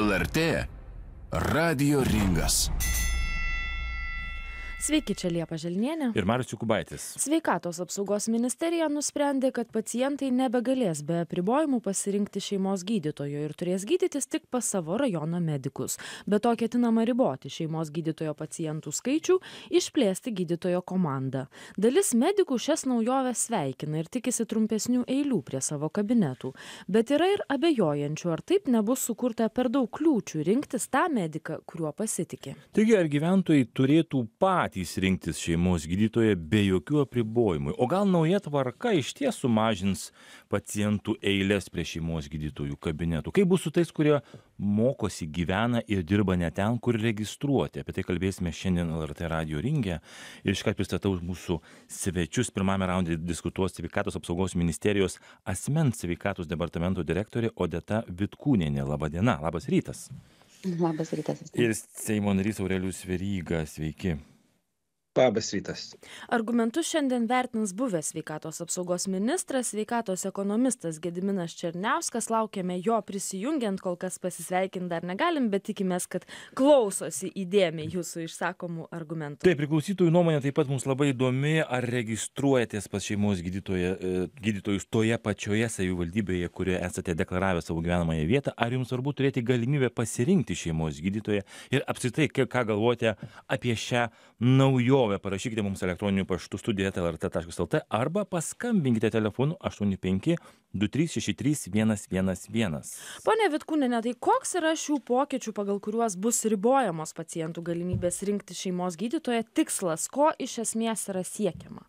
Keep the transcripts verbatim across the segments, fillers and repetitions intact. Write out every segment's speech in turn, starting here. L R T Radijo ringas. Sveiki, čia Liepa Želnienė ir Marius Jokūbaitis. Sveikatos apsaugos ministerija nusprendė, kad pacientai nebegalės be apribojimų pasirinkti šeimos gydytojo ir turės gydytis tik pas savo rajono medikus. Be to ketinama riboti šeimos gydytojo pacientų skaičių, išplėsti gydytojo komandą. Dalis medikų šias naujoves sveikina ir tikisi trumpesnių eilių prie savo kabinetų. Bet yra ir abejojančių, ar taip nebus sukurta per daug kliūčių rinktis tą mediką, kuriuo pasitikė. Taigi, ar gyventojai turėtų patys rinktis šeimos gydytoje be jokių apribojimų? O gal nauja tvarka iš ties sumažins pacientų eilės prie šeimos gydytojų kabinetų? Kaip bus su tais, kurie mokosi, gyvena ir dirba ne ten, kur registruoti? Apie tai kalbėsime šiandien L R T Radijo ringe. Ir iškart pristatau mūsų svečius. Pirmame raunde diskutuos Sveikatos apsaugos ministerijos asmens sveikatos departamento direktorė Odeta Vitkūnienė. Labą dieną, labas rytas. Labas rytas. Ir Seimo narys Aurelijus Veryga, sveiki. Labas rytas. Argumentus šiandien vertins buvęs sveikatos apsaugos ministras, sveikatos ekonomistas Gediminas Černiauskas. Laukiame jo prisijungiant, kol kas pasisveikinti dar negalim, bet tikimės, kad klausosi įdėmiai jūsų išsakomų argumentų. Taip, priklausytojų nuomonė taip pat mums labai įdomi. Ar registruojatės pas šeimos gydytoje, gydytojus toje pačioje savivaldybėje, kurioje esate deklaravę savo gyvenamąją vietą? Ar jums svarbu turėti galimybę pasirinkti šeimos gydytoje? Ir apskritai, ką galvojate apie šią naujo? Parašykite mums elektroniniu paštu studija eta el er te taškas el te arba paskambinkite telefonu aštuoni penki du trys šeši trys vienas vienas vienas. Pone Vitkūniene, tai koks yra šių pokyčių, pagal kuriuos bus ribojamos pacientų galimybės rinkti šeimos gydytoją, tikslas, ko iš esmės yra siekiama?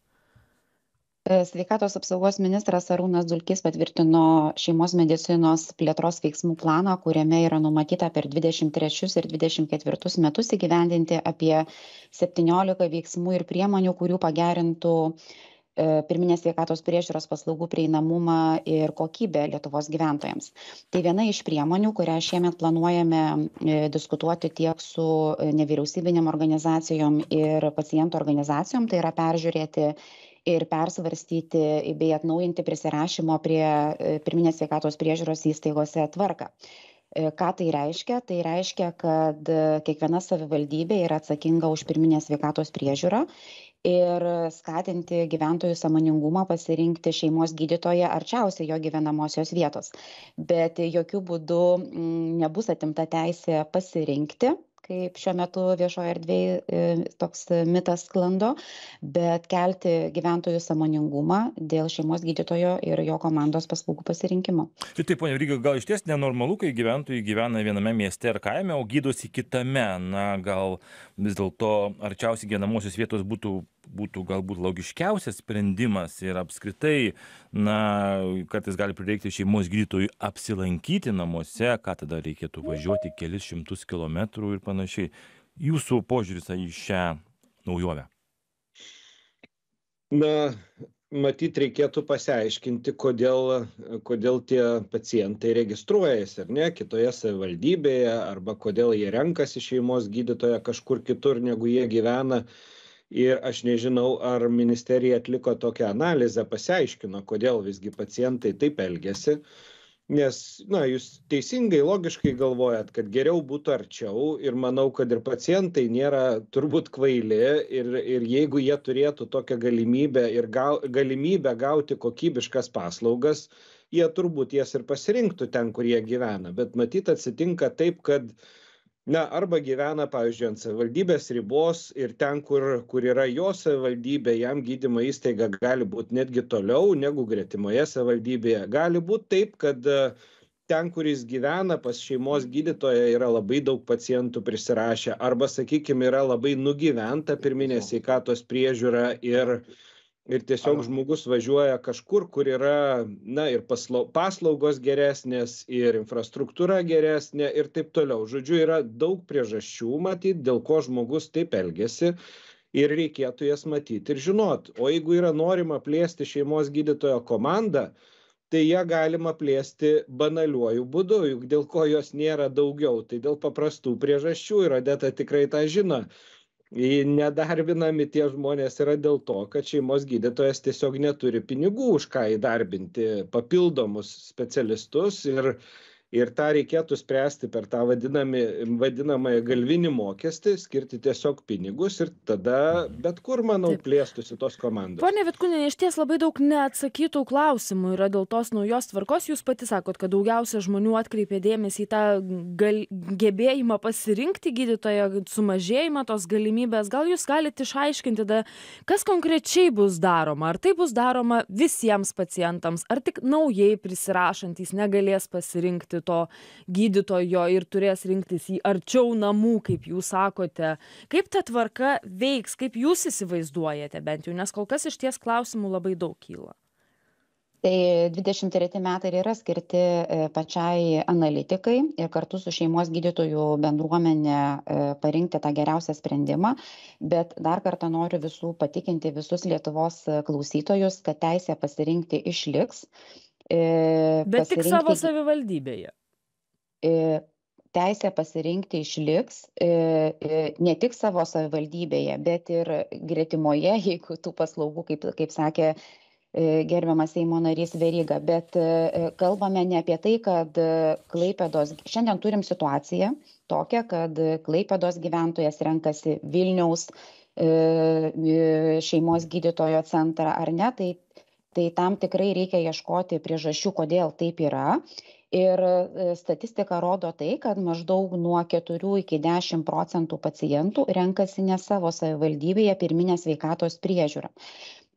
Sveikatos apsaugos ministras Arūnas Dulkis patvirtino šeimos medicinos plėtros veiksmų planą, kuriame yra numatyta per dvidešimt trečius ir dvidešimt ketvirtus metus įgyvendinti apie septyniolika veiksmų ir priemonių, kurių pagerintų pirminės sveikatos priežiūros paslaugų prieinamumą ir kokybę Lietuvos gyventojams. Tai viena iš priemonių, kurią šiemet planuojame diskutuoti tiek su nevyriausybinėm organizacijom ir pacientų organizacijom, tai yra peržiūrėti ir persvarstyti bei atnaujinti prisirašymo prie pirminės sveikatos priežiūros įstaigose tvarką. Ką tai reiškia? Tai reiškia, kad kiekviena savivaldybė yra atsakinga už pirminės sveikatos priežiūrą ir skatinti gyventojų sąmoningumą pasirinkti šeimos gydytoją arčiausiai jo gyvenamosios vietos. Bet jokių būdų nebus atimta teisė pasirinkti, kaip šiuo metu viešoje erdvėje toks mitas sklando, bet kelti gyventojų sąmoningumą dėl šeimos gydytojo ir jo komandos paslaugų pasirinkimo. Tai taip, ponia Veryga, gal iš ties nenormalu, kai gyventojai gyvena viename mieste ar kaime, o gydosi kitame? Na, gal vis dėlto arčiausiai gyvenamosios vietos būtų, būtų galbūt logiškiausias sprendimas ir apskritai, na, kartais gali prireikti šeimos gydytojui apsilankyti namuose, ką tada reikėtų važiuoti kelis šimtus kilometrų ir panašiai. Panašiai. Jūsų požiūris į šią naujovę? Na, matyt, reikėtų pasiaiškinti, kodėl, kodėl tie pacientai registruojasi, ar ne, kitoje savivaldybėje, arba kodėl jie renkasi šeimos gydytoją kažkur kitur, negu jie gyvena. Ir aš nežinau, ar ministerija atliko tokią analizę, pasiaiškino, kodėl visgi pacientai taip elgiasi. Nes, na, jūs teisingai, logiškai galvojat, kad geriau būtų arčiau ir manau, kad ir pacientai nėra turbūt kvaili ir, ir jeigu jie turėtų tokią galimybę ir gau, galimybę gauti kokybiškas paslaugas, jie turbūt jas ir pasirinktų ten, kur jie gyvena. Bet matyt, atsitinka taip, kad, na, arba gyvena, pavyzdžiui, ant savivaldybės ribos ir ten, kur, kur yra jo savivaldybė, jam gydymo įstaiga gali būti netgi toliau negu gretimoje savivaldybėje. Gali būti taip, kad ten, kur jis gyvena, pas šeimos gydytoje yra labai daug pacientų prisirašę arba, sakykime, yra labai nugyventa pirminė sveikatos priežiūra ir, ir tiesiog žmogus važiuoja kažkur, kur yra, na, ir paslaugos geresnės, ir infrastruktūra geresnė, ir taip toliau. Žodžiu, yra daug priežasčių, matyt, dėl ko žmogus taip elgiasi, ir reikėtų jas matyti ir žinot. O jeigu yra norima plėsti šeimos gydytojo komandą, tai ją galima plėsti banaliuoju būdu, juk dėl ko jos nėra daugiau, tai dėl paprastų priežasčių, ir Odeta tikrai tą žino. Nedarbinami tie žmonės yra dėl to, kad šeimos gydytojas tiesiog neturi pinigų, už ką įdarbinti papildomus specialistus ir, Ir tą reikėtų spręsti per tą vadinamąją galvinį mokestį, skirti tiesiog pinigus ir tada bet kur, manau, plėstųsi tos komandos. Pone Vitkūnienė, iš ties labai daug neatsakytų klausimų yra dėl tos naujos tvarkos. Jūs pati sakot, kad daugiausia žmonių atkreipė dėmesį į tą gal... gebėjimą pasirinkti gydytoją, sumažėjimą tos galimybės. Gal jūs galite išaiškinti, da, kas konkrečiai bus daroma? Ar tai bus daroma visiems pacientams, ar tik naujai prisirašantys negalės pasirinkti to gydytojo ir turės rinktis į arčiau namų, kaip jūs sakote? Kaip ta tvarka veiks, kaip jūs įsivaizduojate bent jau, nes kol kas iš ties klausimų labai daug kyla? Tai dvidešimt treti metai yra skirti pačiai analitikai ir kartu su šeimos gydytojų bendruomenė parinkti tą geriausią sprendimą, bet dar kartą noriu visų patikinti visus Lietuvos klausytojus, kad teisė pasirinkti išliks. Bet tik savo savivaldybėje. Teisė pasirinkti išliks ne tik savo savivaldybėje, bet ir gretimoje, jeigu tų paslaugų, kaip, kaip sakė gerbiamas Seimo narys Veryga. Bet kalbame ne apie tai, kad Klaipėdos... Šiandien turim situaciją tokią, kad Klaipėdos gyventojas renkasi Vilniaus šeimos gydytojo centrą ar ne, tai Tai tam tikrai reikia ieškoti priežasčių, kodėl taip yra. Ir statistika rodo tai, kad maždaug nuo keturių iki dešimt procentų pacientų renkasi ne savo savivaldybėje pirminę sveikatos priežiūrą.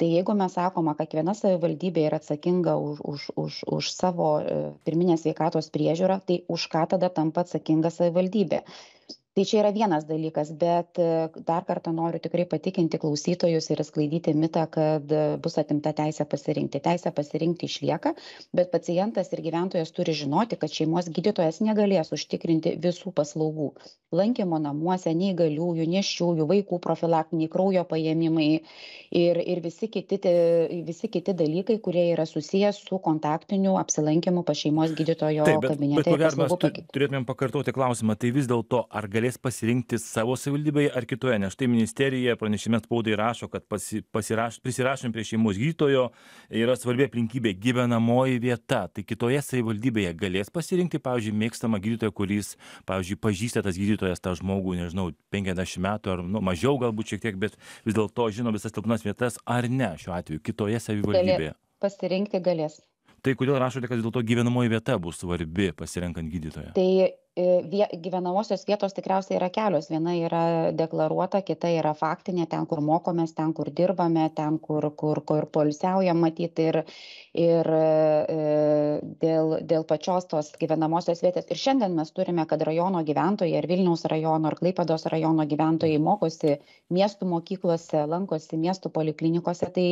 Tai jeigu mes sakome, kad kiekviena savivaldybė yra atsakinga už, už, už, už savo pirminę sveikatos priežiūrą, tai už ką tada tampa atsakinga savivaldybė? Tai čia yra vienas dalykas, bet dar kartą noriu tikrai patikinti klausytojus ir sklaidyti mitą, kad bus atimta teisė pasirinkti. Teisė pasirinkti išlieka, bet pacientas ir gyventojas turi žinoti, kad šeimos gydytojas negalės užtikrinti visų paslaugų. Lankymo namuose, neįgaliųjų, nėščiųjų, vaikų profilaktiniai, kraujo paėmimai ir, ir visi, kiti, visi kiti dalykai, kurie yra susijęs su kontaktiniu apsilankimu pas šeimos gydytojo kabinete. Taip, bet mes tu, turėtumėm pakartoti klausimą, tai vis dėlto ar galėtume pasirinkti savo savivaldybėje ar kitoje, nes štai ministerija pranešime spaudai rašo, kad pasi, pasiraš, prisirašant prie šeimos gydytojo yra svarbi aplinkybė gyvenamoji vieta. Tai kitoje savivaldybėje galės pasirinkti, pavyzdžiui, mėgstamą gydytoją, kuris, pavyzdžiui, pažįsta tas gydytojas tą žmogų, nežinau, penkiasdešimt metų ar nu, mažiau galbūt šiek tiek, bet vis dėlto žino visas silpnas vietas ar ne šiuo atveju kitoje savivaldybėje. Galės, pasirinkti galės. Tai kodėl rašote, kad dėl to gyvenamoji vieta bus svarbi pasirenkant gydytoją? Tai gyvenamosios vietos tikriausiai yra kelios. Viena yra deklaruota, kita yra faktinė, ten, kur mokomės, ten, kur dirbame, ten, kur, kur, kur polisiaujam matyti ir, ir dėl, dėl pačios tos gyvenamosios vietos. Ir šiandien mes turime, kad rajono gyventojai, ar Vilniaus rajono, ar Klaipėdos rajono gyventojai mokosi miestų mokyklose, lankosi miestų poliklinikose, tai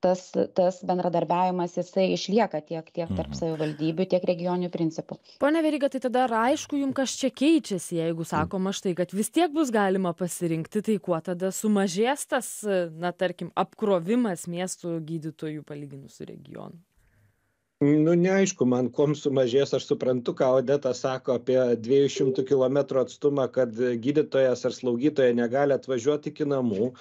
tas, tas bendradarbiavimas jisai išlieka tiek, tiek tarp savivaldybių, tiek regionių principų. Pone Veryga, tai tada aišku, jums kas čia keičiasi, jeigu sakoma štai, kad vis tiek bus galima pasirinkti, tai kuo tada sumažės tas, na, tarkim, apkrovimas miestų gydytojų palyginus su regionu? Nu, neaišku, man kom sumažės, aš suprantu, ką Odeta sako apie dviejų šimtų kilometrų atstumą, kad gydytojas ar slaugytoja negali atvažiuoti iki namų.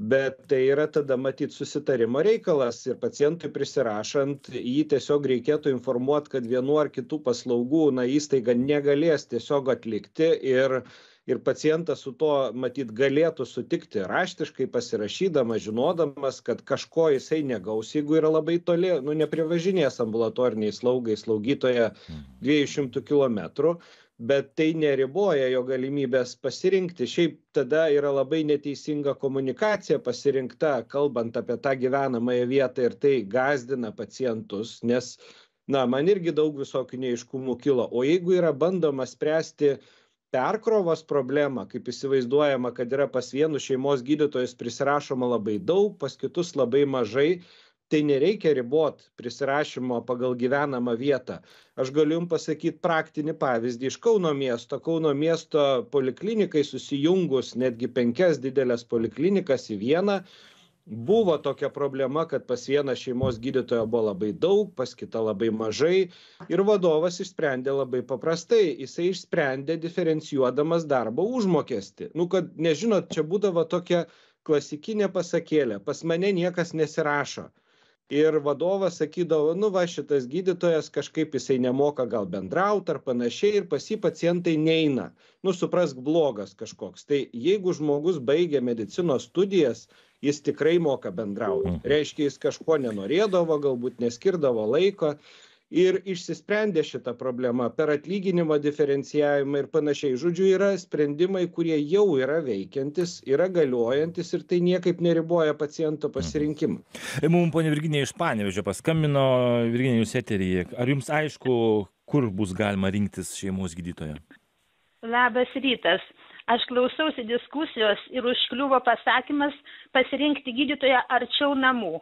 Bet tai yra tada matyt susitarimo reikalas ir pacientui prisirašant, jį tiesiog reikėtų informuoti, kad vienu ar kitų paslaugų na, įstaiga negalės tiesiog atlikti ir, ir pacientas su to matyt galėtų sutikti raštiškai pasirašydamas, žinodamas, kad kažko jisai negaus, jeigu yra labai toli, nu, neprivažinės ambulatoriniai slaugai slaugytoje dviejų šimtų kilometrų. Bet tai neriboja jo galimybės pasirinkti. Šiaip tada yra labai neteisinga komunikacija pasirinkta, kalbant apie tą gyvenamąją vietą ir tai gąsdina pacientus, nes, na, man irgi daug visokių neiškumų kilo. O jeigu yra bandoma spręsti perkrovos problemą, kaip įsivaizduojama, kad yra pas vienus šeimos gydytojus prisirašoma labai daug, pas kitus labai mažai, tai nereikia riboti prisirašymo pagal gyvenamą vietą. Aš galiu jums pasakyti praktinį pavyzdį iš Kauno miesto. Kauno miesto poliklinikai susijungus netgi penkias didelės poliklinikas į vieną. Buvo tokia problema, kad pas vieną šeimos gydytojo buvo labai daug, pas kitą labai mažai ir vadovas išsprendė labai paprastai. Jisai išsprendė diferencijuodamas darbo užmokestį. Nu, kad nežinot, čia būdavo tokia klasikinė pasakėlė, pas mane niekas nesirašo. ir vadovas sakydavo, nu va, šitas gydytojas kažkaip jisai nemoka gal bendrauti ar panašiai ir pas jį pacientai neina. Nu, suprask, blogas kažkoks. Tai jeigu žmogus baigia medicinos studijas, jis tikrai moka bendrauti. Reiškia, jis kažko nenorėdavo, galbūt neskirdavo laiko. Ir išsisprendė šitą problemą per atlyginimo diferencijavimą ir panašiai. Žodžiu, yra sprendimai, kurie jau yra veikiantis, yra galiojantis ir tai niekaip neriboja paciento pasirinkimą. Mums ponia Virginija iš Panevėžio paskambino. Virginija, jūs eteryje. Ar jums aišku, kur bus galima rinktis šeimos gydytoją? Labas rytas. Aš klausiausi diskusijos ir užkliuvo pasakymas pasirinkti gydytoją arčiau namų.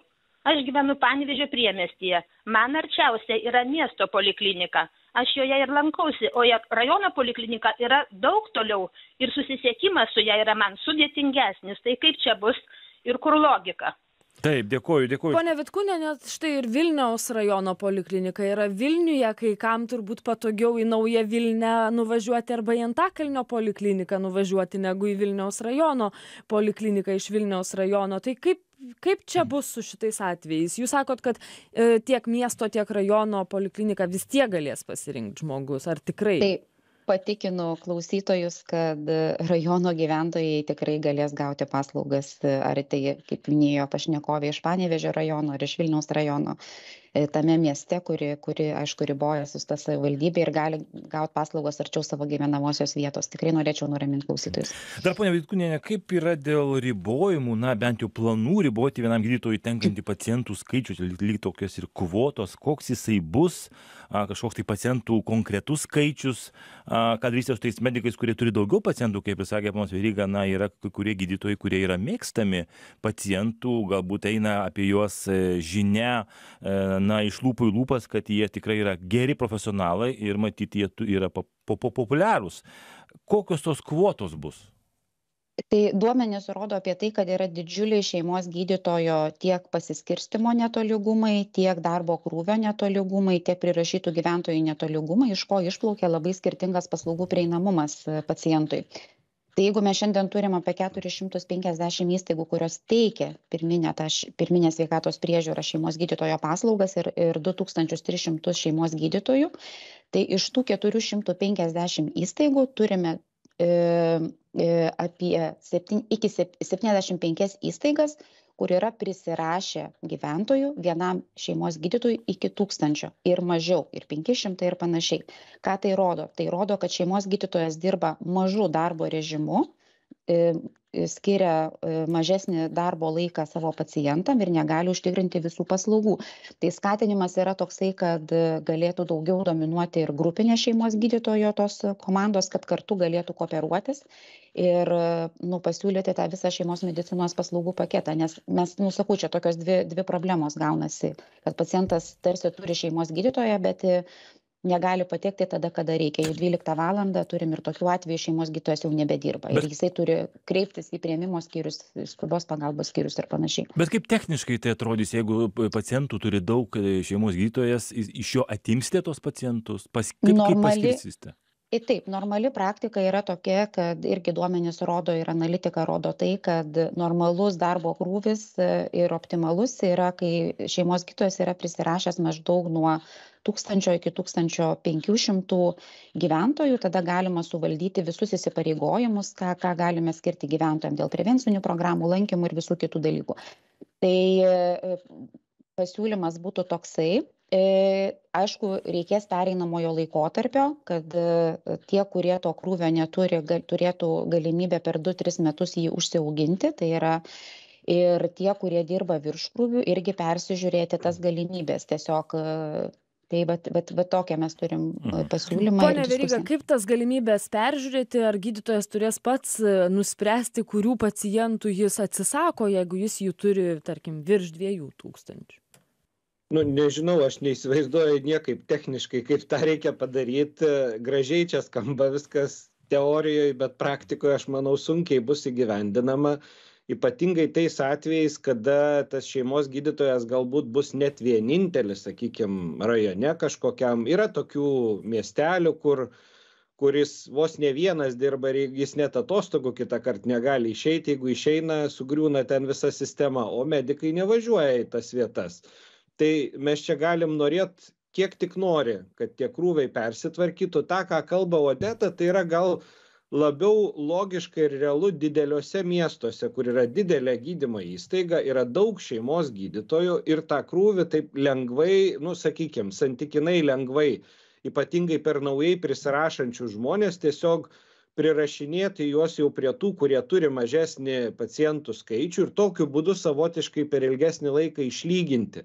Aš gyvenu Panevėžio priemiestyje. Man arčiausia yra miesto poliklinika. Aš joje ir lankausi, o rajono poliklinika yra daug toliau ir susisiekimas su ja yra man sudėtingesnis. Tai kaip čia bus ir kur logika? Taip, dėkuoju, dėkuoju. Pone Vitkūnienė, štai ir Vilniaus rajono poliklinika yra Vilniuje, kai kam turbūt patogiau į Naują Vilnią nuvažiuoti arba į Antakalnio polikliniką nuvažiuoti negu į Vilniaus rajono polikliniką iš Vilniaus rajono. Tai kaip Kaip čia bus su šitais atvejais? Jūs sakot, kad e, tiek miesto, tiek rajono poliklinika vis tiek galės pasirinkti žmogus, ar tikrai? Taip, patikinu klausytojus, kad rajono gyventojai tikrai galės gauti paslaugas, ar tai, kaip minėjo pašnekovė, iš Panevėžio rajono ar iš Vilniaus rajono, tame mieste, kuri, kuri aišku, riboja su ta savivaldybė ir gali gauti paslaugas arčiau savo gyvenamosios vietos. Tikrai norėčiau nuraminti klausytojus. Dar, ponia Vitkūnienė, kaip yra dėl ribojimų, na, bent jau planų riboti vienam gydytojui tenkantį pacientų skaičius, lyg tokios ir kvotos, koks jisai bus, kažkoks tai pacientų konkretus skaičius, kad visi su tais medikais, kurie turi daugiau pacientų, kaip ir sakė ponas Veryga, na, yra kai kurie gydytojai, kurie yra mėgstami pacientų, galbūt eina apie juos žinia, na, iš lūpų į lūpas, kad jie tikrai yra geri profesionalai ir matyti, jie yra populiarūs. Kokios tos kvotos bus? Tai duomenys rodo apie tai, kad yra didžiuliai šeimos gydytojo tiek pasiskirstimo netolygumai, tiek darbo krūvio netolygumai, tiek prirašytų gyventojų netolygumai, iš ko išplaukia labai skirtingas paslaugų prieinamumas pacientui. Tai jeigu mes šiandien turim apie keturis šimtus penkiasdešimt įstaigų, kurios teikia pirminę, pirminę sveikatos priežiūrą šeimos gydytojo paslaugas ir, ir du tūkstančius tris šimtus šeimos gydytojų, tai iš tų keturių šimtų penkiasdešimt įstaigų turime e, apie septyniasdešimt penkias įstaigas, kur yra prisirašę gyventojų vienam šeimos gydytojui iki tūkstančio ir mažiau, ir penki šimtai ir panašiai. Ką tai rodo? Tai rodo, kad šeimos gydytojas dirba mažu darbo režimu, skiria mažesnį darbo laiką savo pacientam ir negali užtikrinti visų paslaugų. Tai skatinimas yra toksai, kad galėtų daugiau dominuoti ir grupinė šeimos gydytojo tos komandos, kad kartu galėtų kooperuotis ir nu, pasiūlyti tą visą šeimos medicinos paslaugų paketą. Nes mes, nu, sakau, čia tokios dvi, dvi problemos gaunasi, kad pacientas tarsi turi šeimos gydytoją, bet negali patekti tada, kada reikia. Jau dvyliktą valandą turim ir tokiu atveju šeimos gydytojas jau nebedirba. Bet ir jisai turi kreiptis į priėmimo skyrius, skubios pagalbos skyrius ir panašiai. Bet kaip techniškai tai atrodys, jeigu pacientų turi daug šeimos gydytojas, iš jo atimsite tos pacientus? Pas, kaip, kaip paskirsite? Ir taip, normali praktika yra tokia, kad irgi duomenys rodo ir analitika rodo tai, kad normalus darbo krūvis ir optimalus yra, kai šeimos gydytojas yra prisirašęs maždaug nuo tūkstančio iki tūkstančio penkių šimtų gyventojų, tada galima suvaldyti visus įsipareigojimus, ką, ką galime skirti gyventojams dėl prevencinių programų, lankymų ir visų kitų dalykų. Tai pasiūlymas būtų toksai. Aišku, reikės pereinamojo laikotarpio, kad tie, kurie to krūvio neturi, gal, turėtų galimybę per du tris metus jį užsiauginti, tai yra ir tie, kurie dirba virš krūvių, irgi persižiūrėti tas galimybės, tiesiog tai bet, bet, bet tokia mes turim pasiūlymą. Pone Veryga, kaip tas galimybės peržiūrėti, ar gydytojas turės pats nuspręsti, kurių pacientų jis atsisako, jeigu jis jų turi, tarkim, virš dviejų tūkstančių? Nu, nežinau, aš neįsivaizduoju niekaip techniškai, kaip tą reikia padaryti. Gražiai čia skamba viskas teorijoje, bet praktikoje, aš manau, sunkiai bus įgyvendinama. Ypatingai tais atvejais, kada tas šeimos gydytojas galbūt bus net vienintelis, sakykime, rajone kažkokiam. Yra tokių miestelių, kur kuris vos ne vienas dirba ir jis net atostogų kitą kartą negali išeiti, jeigu išeina, sugriūna ten visa sistema, o medikai nevažiuoja į tas vietas. Tai mes čia galim norėt, kiek tik nori, kad tie krūviai persitvarkytų. Ta, ką kalba Odeta, tai yra gal labiau logiškai ir realu dideliuose miestuose, kur yra didelė gydymo įstaiga, yra daug šeimos gydytojų ir tą krūvį taip lengvai, nu, sakykime, santykinai lengvai, ypatingai per naujai prisirašančių žmonės, tiesiog prirašinėti juos jau prie tų, kurie turi mažesnį pacientų skaičių ir tokiu būdu savotiškai per ilgesnį laiką išlyginti.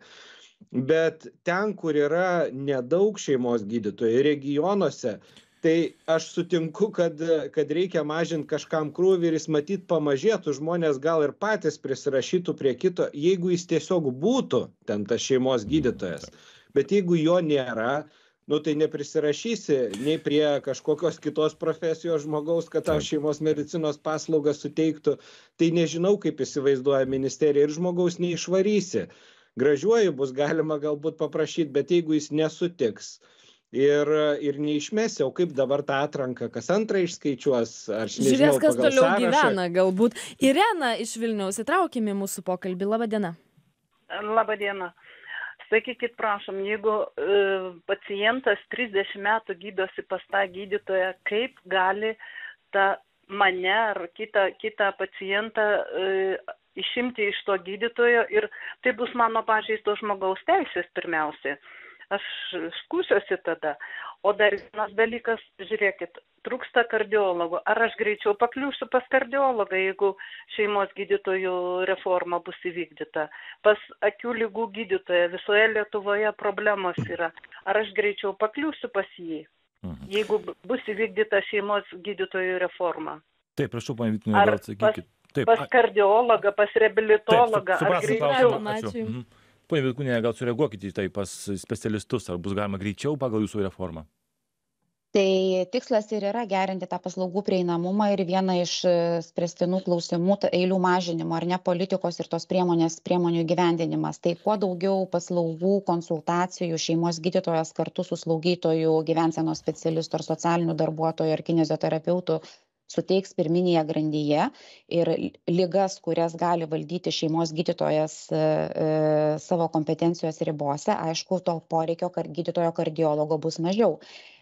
Bet ten, kur yra nedaug šeimos gydytojų, regionuose, tai aš sutinku, kad, kad reikia mažinti kažkam krūvį ir jis matyt pamažėtų, žmonės gal ir patys prisirašytų prie kito, jeigu jis tiesiog būtų ten tas šeimos gydytojas. Bet jeigu jo nėra, nu tai neprisirašysi nei prie kažkokios kitos profesijos žmogaus, kad tau šeimos medicinos paslaugas suteiktų, tai nežinau, kaip įsivaizduoja ministerija ir žmogaus neišvarysi. Gražiuoju bus galima galbūt paprašyti, bet jeigu jis nesutiks, Ir, ir neišmėsiau, kaip dabar tą atranką, kas antrą išskaičiuos, ar nežinau, žiūrės, kas toliau sąrašą. Gyvena, galbūt. Irena iš Vilniaus, įtraukime mūsų pokalbį. Labą dieną. Labą dieną. Sakykit, prašom, jeigu e, pacientas trisdešimt metų gydosi pas tą gydytoją, kaip gali tą mane ar kitą, kitą pacientą e, išimti iš to gydytojo ir tai bus mano pažeisto žmogaus teisės pirmiausiai. Aš skūsiuosi tada. O dar vienas dalykas, žiūrėkit, trūksta kardiologų. Ar aš greičiau pakliūsiu pas kardiologą, jeigu šeimos gydytojų reforma bus įvykdyta? Pas akių ligų gydytoją visoje Lietuvoje problemos yra. Ar aš greičiau pakliūsiu pas jį, jeigu bus įvykdyta šeimos gydytojų reforma? Taip, prašau, man Vitkūnienė, gal atsakykit. Taip, pas kardiologą, pas reabilitologą, taip, ar greičiau? Ačiū. Pone Vitkūnienė, gal sureaguokite į tai pas specialistus, ar bus galima greičiau pagal jūsų reformą? Tai tikslas ir yra gerinti tą paslaugų prieinamumą ir vieną iš spręstinų klausimų eilių mažinimo, ar ne, politikos ir tos priemonės priemonių gyvendinimas. Tai kuo daugiau paslaugų, konsultacijų šeimos gydytojas kartu su slaugytojų, gyvensenos specialistų ar socialinių darbuotojų ar kinezioterapeutų suteiks pirminėje grandyje ir ligas, kurias gali valdyti šeimos gydytojas e, savo kompetencijos ribose, aišku, to poreikio kar, gydytojo kardiologo bus mažiau.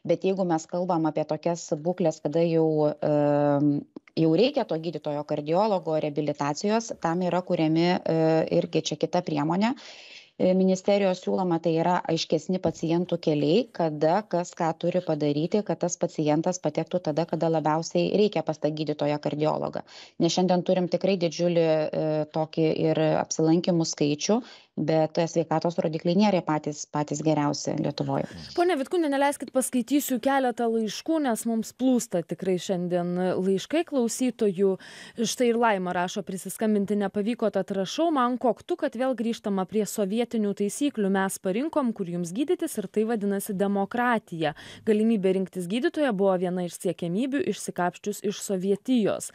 Bet jeigu mes kalbam apie tokias būklės, kada jau, e, jau reikia to gydytojo kardiologo reabilitacijos, tam yra kuriami e, irgi čia kita priemonė. Ministerijos siūloma, tai yra aiškesni pacientų keliai, kada kas ką turi padaryti, kad tas pacientas patektų tada, kada labiausiai reikia pas tą gydytoją kardiologą. Nes šiandien turim tikrai didžiulį e, tokį ir apsilankimų skaičių, bet sveikatos rodikliai nėra patys, patys geriausi Lietuvoje. Pone Vitkūnienė, neleiskit paskaitysiu keletą laiškų, nes mums plūsta tikrai šiandien laiškai klausytojų. Štai ir Laima rašo, prisiskambinti nepavyko, tad rašau, man koktu, kad vėl grįžtama prie sovietinių taisyklių. Mes parinkom, kur jums gydytis ir tai vadinasi demokratija. Galimybė rinktis gydytoją buvo viena iš siekiamybių išsikapščius iš Sovietijos.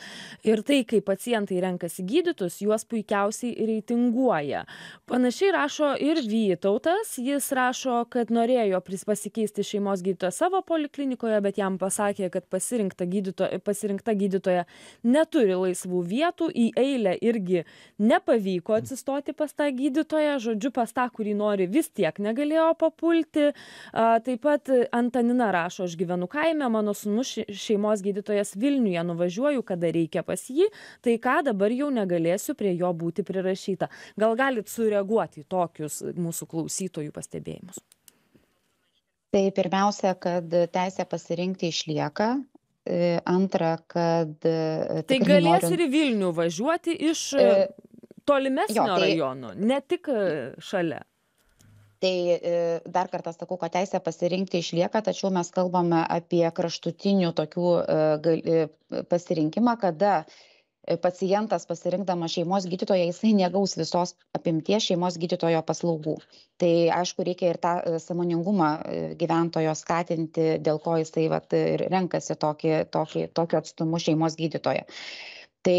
Ir tai, kai pacientai renkasi gydytus, juos puikiausiai reitinguoja. Panašiai Šiai rašo ir Vytautas, jis rašo, kad norėjo pasikeisti šeimos gydytoją savo poliklinikoje, bet jam pasakė, kad pasirinkta gydytoja, pasirinkta gydytoja neturi laisvų vietų, į eilę irgi nepavyko atsistoti pas tą gydytoją, žodžiu, pas tą, kurį nori, vis tiek negalėjo papulti. Taip pat Antanina rašo, aš gyvenu kaime, mano sūnus šeimos gydytojas Vilniuje, nuvažiuoju, kada reikia pas jį, tai ką dabar jau negalėsiu prie jo būti prirašyta. Gal galit sureaguoti į tokius mūsų klausytojų pastebėjimus? Tai pirmiausia, kad teisė pasirinkti išlieka. Antra, kad... Tai galės norim... ir į Vilnių važiuoti iš e... tolimesnio jo, tai... rajono, ne tik šalia. Tai dar kartą sakau, kad teisė pasirinkti išlieka, tačiau mes kalbame apie kraštutinių tokių pasirinkimą, kada pacientas pasirinkdamas šeimos gydytoją, jisai negaus visos apimties šeimos gydytojo paslaugų. Tai aišku, reikia ir tą sąmoningumą gyventojo skatinti, dėl ko jisai vat, ir renkasi tokį, tokį, tokį atstumų šeimos gydytoją. Tai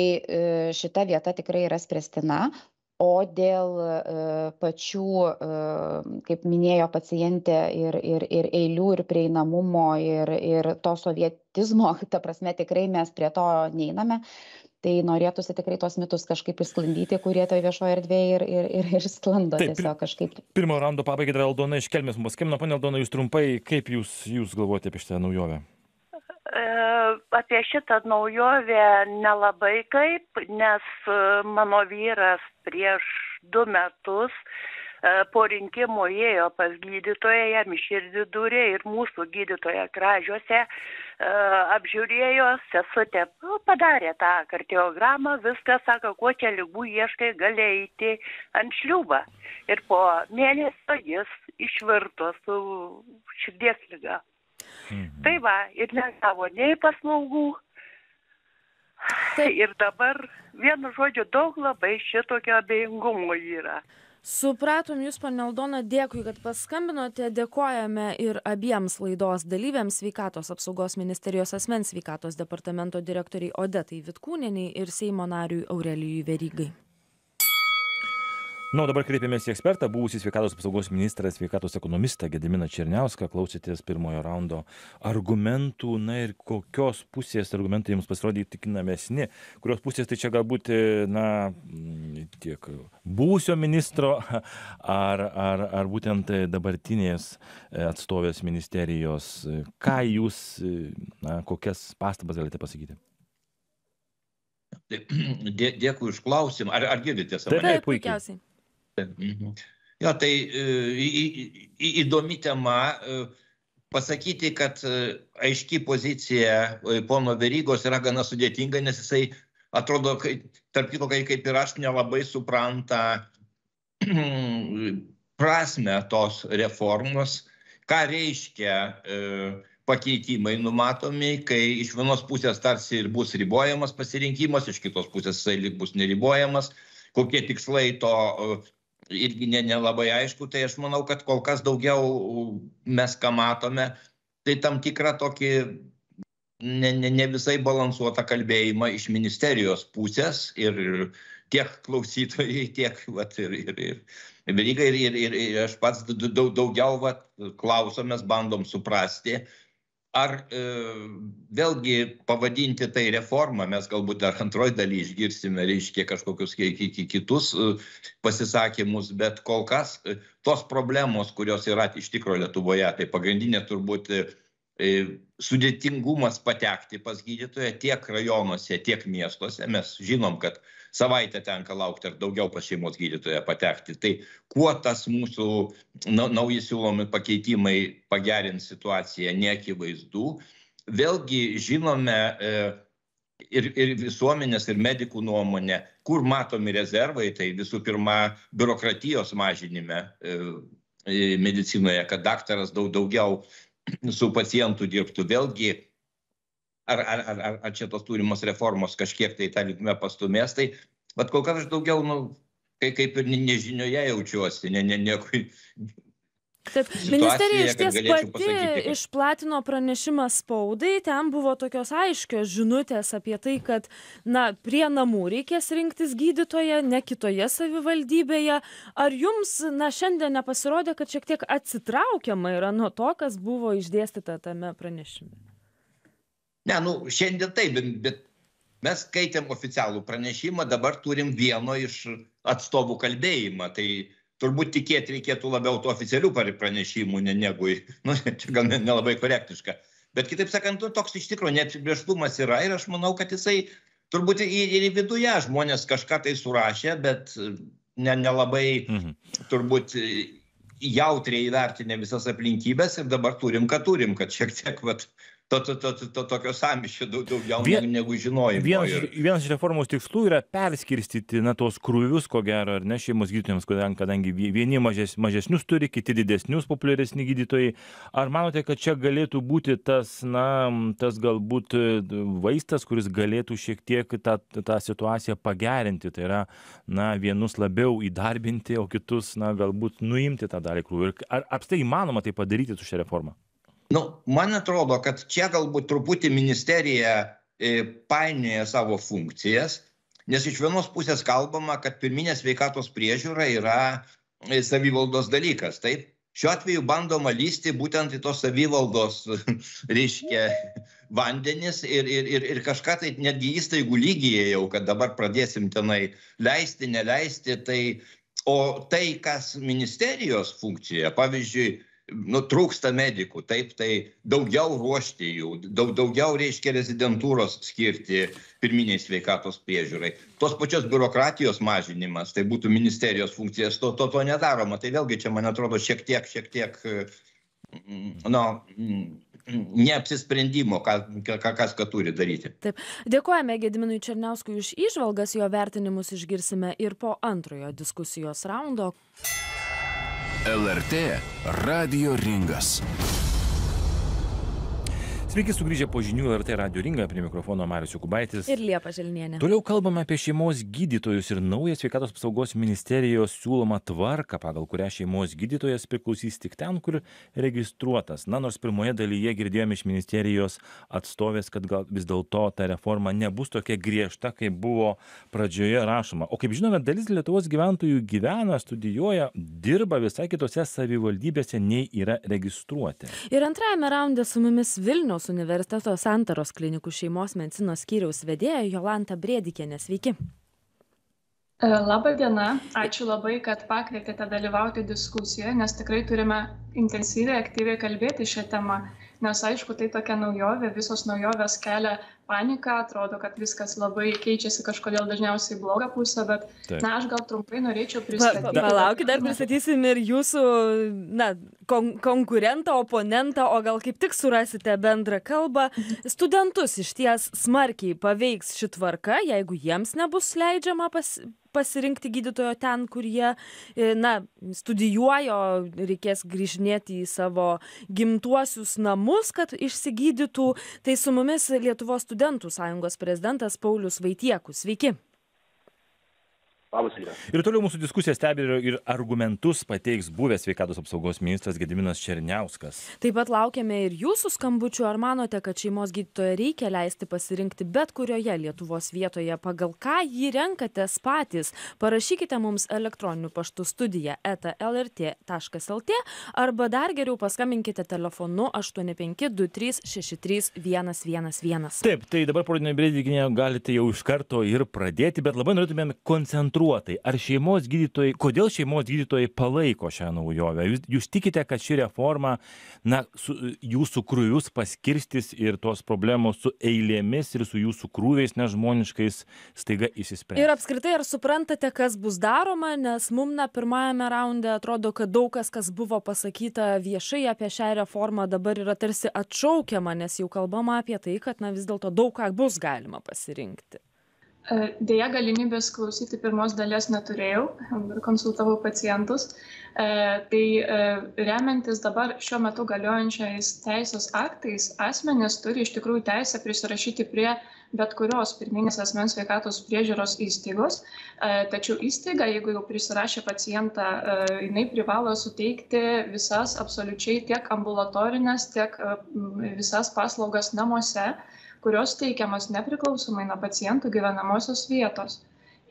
šita vieta tikrai yra spręstina. O dėl pačių, kaip minėjo pacientė, ir, ir, ir eilių, ir prieinamumo, ir, ir to sovietizmo, ta prasme tikrai mes prie to neiname. Tai norėtųsi tikrai tos mitus kažkaip išsklandyti, kurie toje viešoje erdvėje ir, ir, ir, ir sklando. Taip, tiesiog kažkaip. Pirmo rando pabaigai dar Aldona iš Kelmės mums skambina. Ponia Aldona, jūs trumpai, kaip jūs, jūs galvojate apie šitą naujovę? Apie šitą naujovę nelabai kaip, nes mano vyras prieš du metus po rinkimų ėjo pas gydytoją, jam į širdį durė ir mūsų gydytoja Kražiuose apžiūrėjo, sesutė padarė tą kardiogramą, viską, sako, kuo čia ligų ieškai, gali eiti ant šliubą. Ir po mėnesio jis išvirto su širdies liga. Mhm. Tai va, ir negavo nei paslaugų. Taip. Ir dabar, vienu žodžiu, daug labai šitokio abejingumo yra. Supratom jūs, ponia Aldona, dėkui, kad paskambinote, dėkojame ir abiems laidos dalyviams, sveikatos apsaugos ministerijos asmens sveikatos departamento direktoriai Odetai Vitkūnienei ir Seimo nariui Aurelijui Verygai. Na, dabar kreipėmės į ekspertą, buvusį sveikatos apsaugos ministrą, sveikatos ekonomistą Gediminą Černiauską, klausėtės pirmojo raundo argumentų, na ir kokios pusės argumentai jums pasirodė įtikinamesni, kurios pusės tai čia galbūt, na, tiek buvusio ministro ar, ar, ar būtent dabartinės atstovės ministerijos, ką jūs, na, kokias pastabas galite pasakyti? Dė, dėkui už klausimą, ar, ar girdite savo? Taip, puikiausiai. Jo, tai į, į, įdomi tema. Pasakyti, kad aiški pozicija pono Verygos yra gana sudėtinga, nes jisai atrodo, tarp kito, kaip ir aš, nelabai supranta prasme tos reformos, ką reiškia pakeitimai numatomi, kai iš vienos pusės tarsi ir bus ribojamas pasirinkimas, iš kitos pusės jisai bus neribojamas, kokie tikslai to irgi nelabai aišku, tai aš manau, kad kol kas daugiau mes ką matome, tai tam tikrą tokį ne, ne, ne visai balansuotą kalbėjimą iš ministerijos pusės ir tiek klausytojai, tiek vat, ir, ir, ir, ir, ir, ir, ir aš pats daug, daugiau vat, klausomės, bandom suprasti, ar e, vėlgi pavadinti tai reformą, mes galbūt dar antroj daly išgirsime, reiškia kažkokius kitus e, pasisakymus, bet kol kas e, tos problemos, kurios yra iš tikro Lietuvoje, tai pagrindinė turbūt e, sudėtingumas patekti pas gydytoją tiek rajonuose, tiek miestuose. Mes žinom, kad savaitę tenka laukti ar daugiau pas šeimos gydytoją patekti. Tai kuo tas mūsų nauji siūlomi pakeitimai pagerins situaciją, neakivaizdu. Vėlgi žinome ir, ir visuomenės, ir medikų nuomonę, kur matomi rezervai, tai visų pirma biurokratijos mažinime medicinoje, kad daktaras daug daugiau su pacientu dirbtų. Vėlgi, ar, ar, ar, ar čia tos turimos reformos kažkiek tai tą linkme pastumės, tai bet kol kas aš daugiau, nu, kaip ir nežinioje jaučiuosi, ne, ne, nekui... Taip, ministerija iš ties pati išplatino pranešimą spaudai, ten buvo tokios aiškios žinutės apie tai, kad na, prie namų reikės rinktis gydytoje, ne kitoje savivaldybėje. Ar jums na, šiandien nepasirodė, kad šiek tiek atsitraukiama yra nuo to, kas buvo išdėstyta tame pranešime? Ne, nu, šiandien taip, bet mes skaitėm oficialų pranešimą, dabar turim vieno iš atstovų kalbėjimą, tai turbūt tikėti reikėtų labiau tų oficialių pranešimų, ne, negu, nu, čia gal nelabai korektiška. Bet kitaip sakant, toks iš tikrųjų neapibrėžtumas yra ir aš manau, kad jisai turbūt ir į viduje žmonės kažką tai surašė, bet ne, nelabai mhm. turbūt jautriai įvertinė visas aplinkybės ir dabar turim, ką turim, kad šiek tiek vat, To, to, to, to, to tokio samiščio daugiau Vien, negu žinojimo. Vienas, vienas iš reformos tikslų yra perskirstyti na, tos krūvius, ko gero, ar ne šeimos gydytojams, kadangi vieni mažes, mažesnius turi, kiti didesnius, populiaresni gydytojai. Ar manote, kad čia galėtų būti tas, na, tas galbūt vaistas, kuris galėtų šiek tiek tą, tą situaciją pagerinti? Tai yra, na, vienus labiau įdarbinti, o kitus, na, galbūt nuimti tą dalį krūvių. Ar apstai įmanoma tai padaryti su šia reforma? Nu, man atrodo, kad čia galbūt truputį ministerija e, painioja savo funkcijas, nes iš vienos pusės kalbama, kad pirminė sveikatos priežiūra yra e, savivaldos dalykas, taip? Šiuo atveju bandoma lysti būtent į tos savivaldos, reiškia, vandenis ir, ir, ir kažką tai netgi įstaigų lygyje jau, kad dabar pradėsim tenai leisti, neleisti. Tai, o tai, kas ministerijos funkcija, pavyzdžiui, nu, trūksta medikų, taip, tai daugiau ruošti jų, daug, daugiau, reiškia, rezidentūros skirti pirminiai sveikatos priežiūrai. Tos pačios biurokratijos mažinimas, tai būtų ministerijos funkcijas, to, to, to nedaroma. Tai vėlgi čia, man atrodo, šiek tiek, šiek tiek, nu, neapsisprendimo, ką, ką, kas ką turi daryti. Taip. Dėkojame Gediminui Černiauskui už įžvalgas, jo vertinimus išgirsime ir po antrojo diskusijos raundo. L R T Radijo ringas. Sveiki sugrįžę po žinių L R T Radijo ringą, prie mikrofono Marius Jokūbaitis ir Liepa Želnienė. Toliau kalbame apie šeimos gydytojus ir naują sveikatos apsaugos ministerijos siūlomą tvarką, pagal kurią šeimos gydytojas priklausys tik ten, kur registruotas. Na, nors pirmoje dalyje girdėjome iš ministerijos atstovės, kad gal vis dėlto ta reforma nebus tokia griežta, kaip buvo pradžioje rašoma. O kaip žinome, dalis Lietuvos gyventojų gyvena, studijuoja, dirba visai kitose savivaldybėse, nei yra registruoti. Ir antrajame raunde su mumis Vilniaus universiteto Santaros klinikų šeimos medicinos skyriaus vedėja Jolanta Brėdikienė. Sveiki. Labą dieną. Ačiū labai, kad pakvietėte dalyvauti diskusijoje, nes tikrai turime intensyviai, aktyviai kalbėti šią temą. Nes aišku, tai tokia naujovė, visos naujovės kelia paniką, atrodo, kad viskas labai keičiasi kažkodėl dažniausiai blogą pusę, bet taip. Na, aš gal trumpai norėčiau pristatyti. Palaukit, dar pristatysim ir jūsų, na, kon konkurentą, oponentą, o gal kaip tik surasite bendrą kalbą. Studentus iš ties smarkiai paveiks ši tvarka, jeigu jiems nebus leidžiama pas... pasirinkti gydytojo ten, kur jie, na, studijuojo, reikės grįžinėti į savo gimtuosius namus, kad išsigydytų. Tai su mumis Lietuvos studentų sąjungos prezidentas Paulius Vaitiekus. Sveiki. Ir toliau mūsų diskusiją stebi ir argumentus pateiks buvęs sveikatos apsaugos ministras Gediminas Černiauskas. Taip pat laukiame ir jūsų skambučių. Ar manote, kad šeimos gydytojo reikia leisti pasirinkti bet kurioje Lietuvos vietoje, pagal ką jį renkatės patys? Parašykite mums elektroniniu paštu studija eta L R T taškas L T arba dar geriau paskambinkite telefonu aštuoni penki du trys šeši trys vienas vienas vienas. Taip, tai dabar, ponia Brėdikienė, galite jau iš karto ir pradėti, bet labai norėtumėm koncentruoti. Ar šeimos gydytojai, kodėl šeimos gydytojai palaiko šią naujovę? Jūs, jūs tikite, kad ši reforma, na, su, jūsų krūvius paskirstys ir tos problemos su eilėmis ir su jūsų krūviais nežmoniškais staiga įsispręs? Ir apskritai, ar suprantate, kas bus daroma, nes mum, na, pirmajame raunde atrodo, kad daug kas, kas buvo pasakyta viešai apie šią reformą, dabar yra tarsi atšaukiama, nes jau kalbama apie tai, kad, na, vis dėlto daug ką bus galima pasirinkti. Deja, galimybės klausyti pirmos dalies neturėjau, konsultavau pacientus. Tai remiantis dabar šiuo metu galiojančiais teisės aktais, asmenys turi iš tikrųjų teisę prisirašyti prie bet kurios pirminės asmens sveikatos priežiūros įstaigos, tačiau įstaiga, jeigu jau prisirašė pacientą, jinai privalo suteikti visas absoliučiai tiek ambulatorinės, tiek visas paslaugas namuose, kurios teikiamas nepriklausomai nuo pacientų gyvenamosios vietos.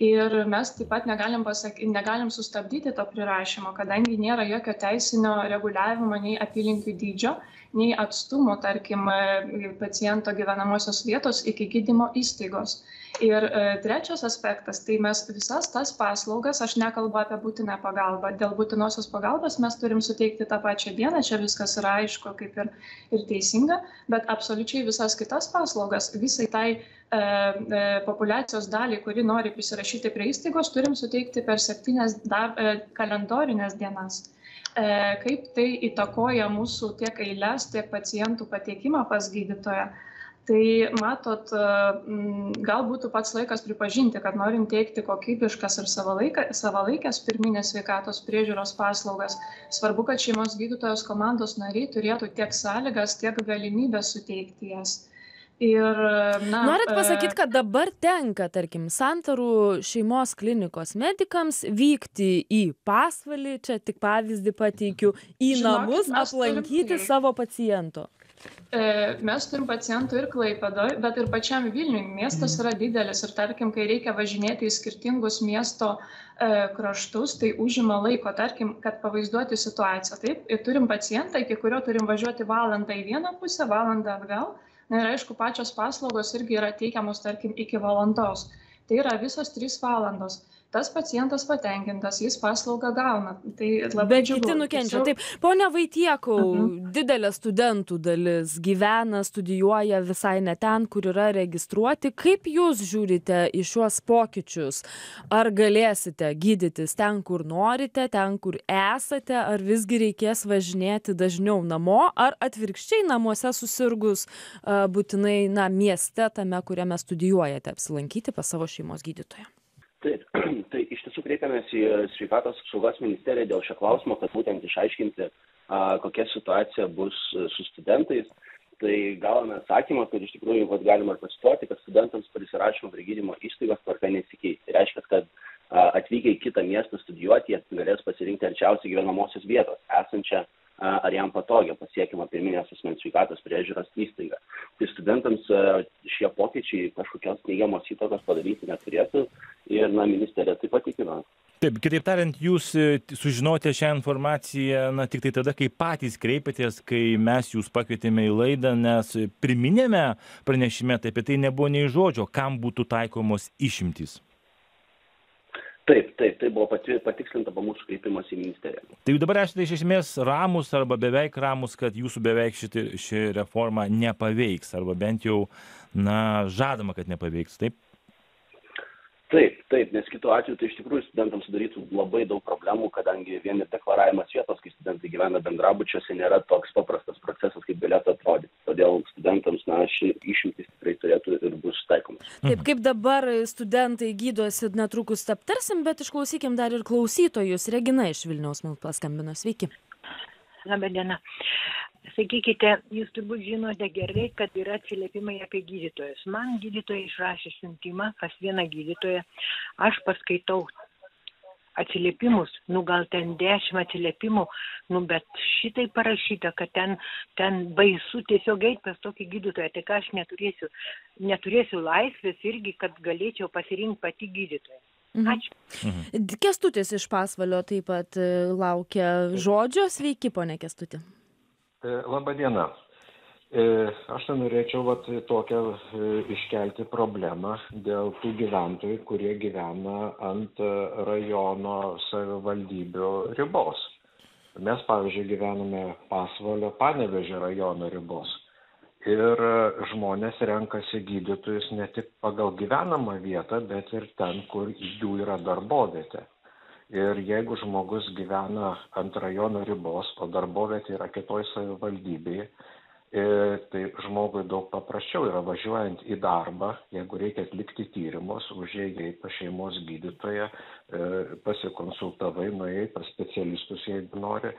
Ir mes taip pat negalim, pasaky, negalim sustabdyti to prirašymo, kadangi nėra jokio teisinio reguliavimo, nei apylinkių dydžio, nei atstumo, tarkim, paciento gyvenamosios vietos iki gydymo įstaigos. Ir trečias aspektas, tai mes visas tas paslaugas, aš nekalbu apie būtinę pagalbą, dėl būtinosios pagalbos mes turim suteikti tą pačią dieną, čia viskas yra aišku kaip ir, ir teisinga, bet absoliučiai visas kitas paslaugas, visai tai e, e, populiacijos dalį, kuri nori prisirašyti prie įstaigos, turim suteikti per septynias dar, e, kalendorinės dienas. E, kaip tai įtakoja mūsų tiek eiles, tiek pacientų patekimą pas gydytoją? Tai matot, gal būtų pats laikas pripažinti, kad norim teikti kokybiškas ir savalaikės pirminės sveikatos priežiūros paslaugas. Svarbu, kad šeimos gydytojos komandos nariai turėtų tiek sąlygas, tiek galimybės suteikti jas. Ir, na, norit pasakyti, kad dabar tenka, tarkim, Santarų šeimos klinikos medikams vykti į Pasvalį, čia tik pavyzdį pateikiu, į namus žinokit, aplankyti savo paciento? Mes turim pacientų ir Klaipėdoje, bet ir pačiam Vilniui. Miestas yra didelis ir, tarkim, kai reikia važinėti į skirtingus miesto kraštus, tai užima laiko, tarkim, kad pavaizduoti situaciją. Taip, ir turim pacientą, iki kurio turim važiuoti valandą į vieną pusę, valandą atgal. Na ir aišku, pačios paslaugos irgi yra teikiamos, tarkim, iki valandos. Tai yra visos trys valandos. Tas pacientas patenkintas, jis paslaugą gauna. Tai labai džiugu. Bet kiti nukenčia. Taip, ponia Vaitiekau, uh-huh. didelė studentų dalis gyvena, studijuoja visai ne ten, kur yra registruoti. Kaip jūs žiūrite į šiuos pokyčius? Ar galėsite gydytis ten, kur norite, ten, kur esate, ar visgi reikės važinėti dažniau namo, ar atvirkščiai namuose susirgus būtinai na, mieste tame, kuriame studijuojate, apsilankyti pas savo šeimos gydytoją? Taip, tai iš tiesų kreipiamės į sveikatos apsaugos ministeriją dėl šio klausimo, kad būtent išaiškinti, a, kokia situacija bus su studentais. Tai gavome atsakymą, kad iš tikrųjų vat, galima ir pasituoti, kad studentams prisirašymo prie gydymo įstaigos tvarka nesikeis. Tai reiškia, kad a, atvykę į kitą miestą studijuoti, jie galės pasirinkti arčiausiai gyvenamosios vietos, esančią a, ar jam patogią pasiekimą pirminės asmens sveikatos priežiūros įstaigą. Tai studentams a, šie pokyčiai kažkokios neigiamos įtakos padaryti neturėtų. Ir na, ministerija taip pat įkino. Taip, kitaip tariant, jūs sužinote šią informaciją na, tik tai tada, kai patys kreipėtės, kai mes jūs pakvietėme į laidą, nes priminėme pranešime, tai apie tai nebuvo nei žodžio, kam būtų taikomos išimtys. Taip, taip, tai buvo patikslinta po mūsų kreipimosi į ministeriją. Tai jau dabar esate iš esmės ramus arba beveik ramus, kad jūsų beveik šitą, šį reformą nepaveiks, arba bent jau na, žadama, kad nepaveiks, taip? Taip, taip, nes kitu atveju tai iš tikrųjų studentams sudarytų labai daug problemų, kadangi vien ir deklaravimas vietos, kai studentai gyvena bendrabučiuose, nėra toks paprastas procesas, kaip galėtų atrodyti. Todėl studentams na, ši išimtis tikrai turėtų ir bus taikomas. Taip, kaip dabar studentai gydosi, netrukus aptarsim, bet išklausykim dar ir klausytojus. Regina iš Vilniaus mums paskambino. Sveiki. Labą dieną. Sakykite, jūs turbūt žinote gerai, kad yra atsiliepimai apie gydytojus. Man gydytojai išrašė siuntimą pas vieną gydytoją. Aš paskaitau atsiliepimus, nu gal ten dešimt atsiliepimų, nu bet šitai parašyta, kad ten, ten baisu tiesiog eiti pas tokį gydytoją. Tai ką aš neturėsiu, neturėsiu laisvės irgi, kad galėčiau pasirinkti pati gydytoją. Ačiū. Mhm. Kestutis iš Pasvalio taip pat laukia žodžio. Sveiki, ponė Kestutį. Labą dieną. Aš norėčiau vat, tokią iškelti problemą dėl tų gyventojų, kurie gyvena ant rajono savivaldybių ribos. Mes, pavyzdžiui, gyvename Pasvalio Panevėžio rajono ribos. Ir žmonės renkasi gydytojus ne tik pagal gyvenamą vietą, bet ir ten, kur jų yra darbovietė. Ir jeigu žmogus gyvena ant rajono ribos, o darbovietė yra kitoj savivaldybėje, tai žmogui daug paprasčiau yra važiuojant į darbą, jeigu reikia atlikti tyrimus, užėjai pas šeimos gydytoją, pasikonsultavai, nuėjai pas specialistus, jeigu nori.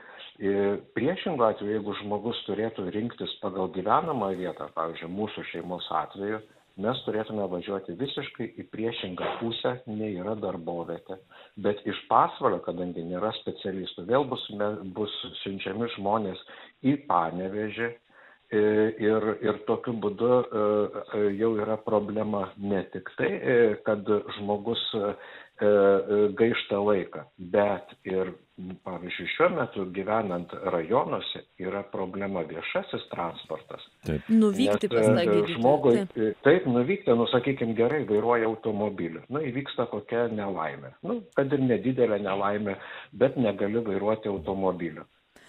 Priešingu atveju, jeigu žmogus turėtų rinktis pagal gyvenamą vietą, pavyzdžiui, mūsų šeimos atveju, mes turėtume važiuoti visiškai į priešingą pusę, nei yra darbovietė. Bet iš Pasvalio, kadangi nėra specialistų, vėl bus, bus siunčiami žmonės į Panevėžį ir, ir tokiu būdu jau yra problema ne tik tai, kad žmogus gaišta laiką, bet ir, pavyzdžiui, šiuo metu gyvenant rajonuose yra problema viešasis transportas. Taip. Nuvykti pas tą gydytoją. Taip. taip, nuvykti, nu, sakykime, gerai vairuoja automobilį. Nu, įvyksta kokia nelaimė. Nu, kad ir nedidelė nelaimė, bet negali vairuoti automobilį.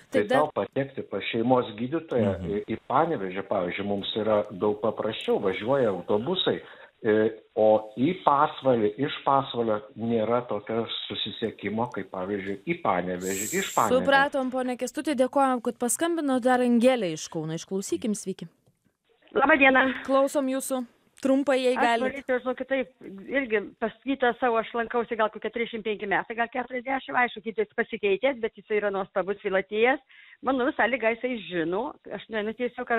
Tai tau patekti pas šeimos gydytoją mhm. į Panevėžį, pavyzdžiui, mums yra daug paprasčiau, važiuoja autobusai, o į Pasvalį, iš Pasvalio nėra tokio susisiekimo, kaip pavyzdžiui, į Panevėžį, iš Panevėžį. Supratom, ponė Kestutė, dėkojom, kad paskambino. Dar Angelė iš Kauno. Išklausykim, sveiki. Labą dieną. Klausom jūsų. Trumpai, jei galit. Aš norėčiau, žinokit, taip, irgi paskytą savo, aš lankausi gal kokie trisdešimt penki metai, gal keturiasdešimt, aišku, kitas pasikeitės, bet jis yra nuostabus filatėjas. Mano visą lygą jisai žino, aš nu, tiesiog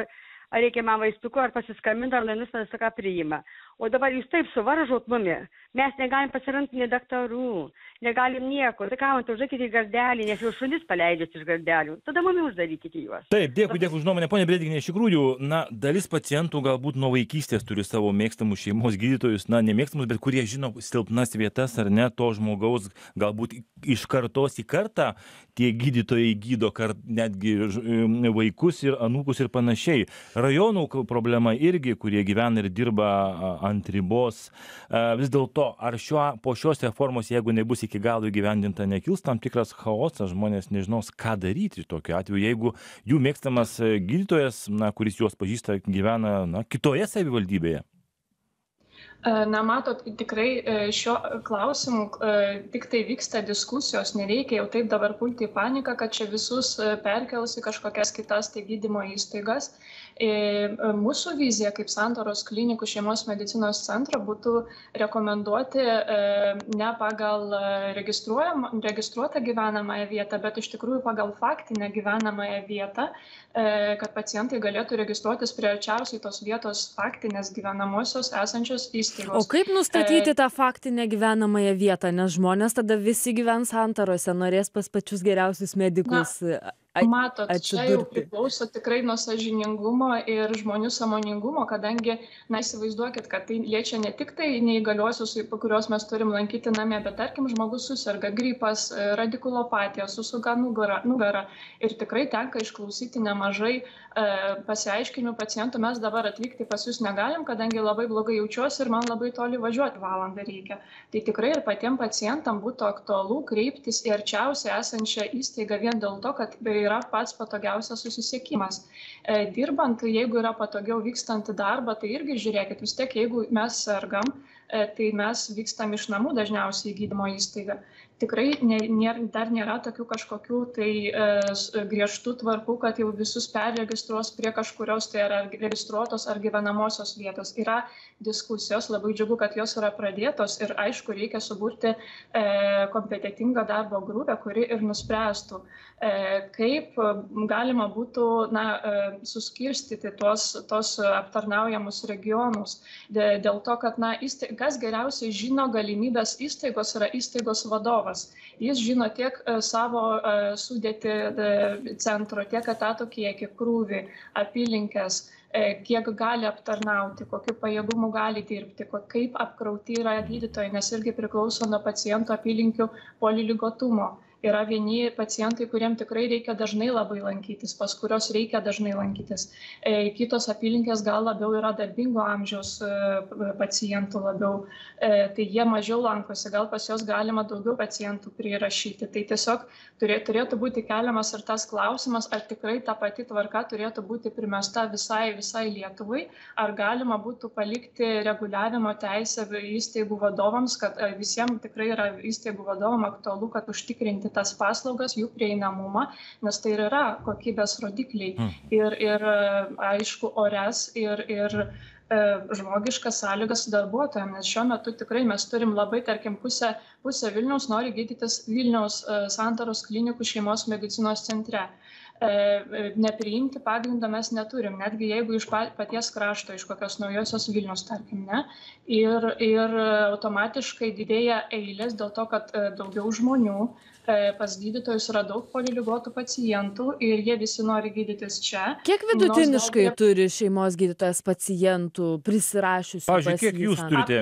ar reikia man vaistuko, ar pasiskambinti, ar laimista visą ką priima. O dabar jūs taip suvaržot mumi, mes negalim pasirantyti nei daktarų, negalim nieko. Tai ką, man tai uždarykite į gardelį, nes jau šunis paleidžiat iš gardelių, tada mumi uždarykite juos. Taip, dėkui, dėkui už nuomonę, ponia Brėdikienė, iš tikrųjų, na, dalis pacientų galbūt nuo vaikystės turi savo mėgstamus šeimos gydytojus, na, nemėgstamus, bet kurie žino silpnas vietas ar ne to žmogaus, galbūt iš kartos į kartą tie gydytojai gydo kart, netgi vaikus ir anūkus ir panašiai. Rajonų problema irgi, kurie gyvena ir dirba ant ribos. Vis dėlto, ar šio, po šios reformos, jeigu nebus iki galo įgyvendinta, nekils tam tikras chaosas, žmonės nežinos, ką daryti tokiu atveju, jeigu jų mėgstamas gydytojas, na, kuris juos pažįsta, gyvena, na, kitoje savivaldybėje? Na, matot, tikrai šio klausimu tik tai vyksta diskusijos, nereikia jau taip dabar pulti į paniką, kad čia visus perkels į kažkokias kitas tai gydymo įstaigas. Mūsų vizija kaip Santaros klinikų šeimos medicinos centro būtų rekomenduoti ne pagal registruotą gyvenamąją vietą, bet iš tikrųjų pagal faktinę gyvenamąją vietą, kad pacientai galėtų registruotis prie arčiausiai tos vietos faktinės gyvenamosios esančios įstaigos. O kaip nustatyti tą faktinę gyvenamąją vietą, nes žmonės tada visi gyvens Santarose, norės pas pačius geriausius medikus atsidurti? Matot, čia jau priklauso tikrai nuo sąžiningumo ir žmonių sąmoningumo, kadangi, na, įsivaizduokit, kad tai liečia ne tik tai neįgaliuosius, kuriuos mes turim lankyti namie, bet tarkim, žmogus susirga gripas, radikulopatija, susuga nugarą ir tikrai tenka išklausyti nemažai e, pasiaiškinimų pacientų. Mes dabar atvykti pas jūs negalim, kadangi labai blogai jaučiuosi ir man labai toli važiuoti valandą reikia. Tai tikrai ir patiems pacientam būtų aktualu kreiptis į arčiausiai esančią įstaigą vien dėl to, kad yra pats patogiausias susisiekimas. Dirbant, jeigu yra patogiau vykstant į darbą, tai irgi žiūrėkit, vis tiek, jeigu mes sergam, tai mes vykstam iš namų dažniausiai į gydymo įstaigą. Tikrai nė, dar nėra tokių kažkokių tai e, griežtų tvarkų, kad jau visus perregistruos prie kažkurios tai yra registruotos ar gyvenamosios vietos. Yra diskusijos, labai džiugu, kad jos yra pradėtos ir aišku, reikia suburti e, kompetentingą darbo grupę, kuri ir nuspręstų, e, kaip galima būtų, na, e, suskirstyti tuos, tuos aptarnaujamus regionus. Dėl to, kad, na, įstaig... kas geriausiai žino galimybės įstaigos, yra įstaigos vadovas. Jis žino tiek savo sudėti centro, tiek etato kiekį, krūvį, apylinkes, kiek gali aptarnauti, kokiu pajėgumu gali dirbti, kaip apkrauti yra gydytojai, nes irgi priklauso nuo paciento apylinkių poliligotumo. Yra vieni pacientai, kuriems tikrai reikia dažnai labai lankytis, pas kurios reikia dažnai lankytis. E, kitos apylinkės gal labiau yra darbingo amžiaus e, pacientų labiau, e, tai jie mažiau lankosi, gal pas jos galima daugiau pacientų prirašyti. Tai tiesiog turė, turėtų būti keliamas ir tas klausimas, ar tikrai ta pati tvarka turėtų būti primesta visai, visai Lietuvai, ar galima būtų palikti reguliavimo teisę įstaigų vadovams, kad visiems tikrai yra įstaigų vadovams aktualu, kad užtikrinti tas paslaugas, jų prieinamumą, nes tai yra kokybės rodikliai ir, ir aišku, orias ir, ir e, žmogiškas sąlygas darbuotojams, nes šiuo metu tikrai mes turim labai, tarkim, pusę, pusę Vilniaus nori gydytis Vilniaus e, Santaros klinikų šeimos medicinos centre. Nepriimti pagrindą mes neturim, netgi jeigu iš paties krašto, iš kokios naujosios Vilnius, tarkim, ne, ir, ir automatiškai didėja eilės dėl to, kad daugiau žmonių, pas gydytojus yra daug poliligotų pacientų ir jie visi nori gydytis čia. Kiek vidutiniškai gal... turi šeimos gydytojas pacientų prisirašiusių? Pavyzdžiui, kiek jūs turite?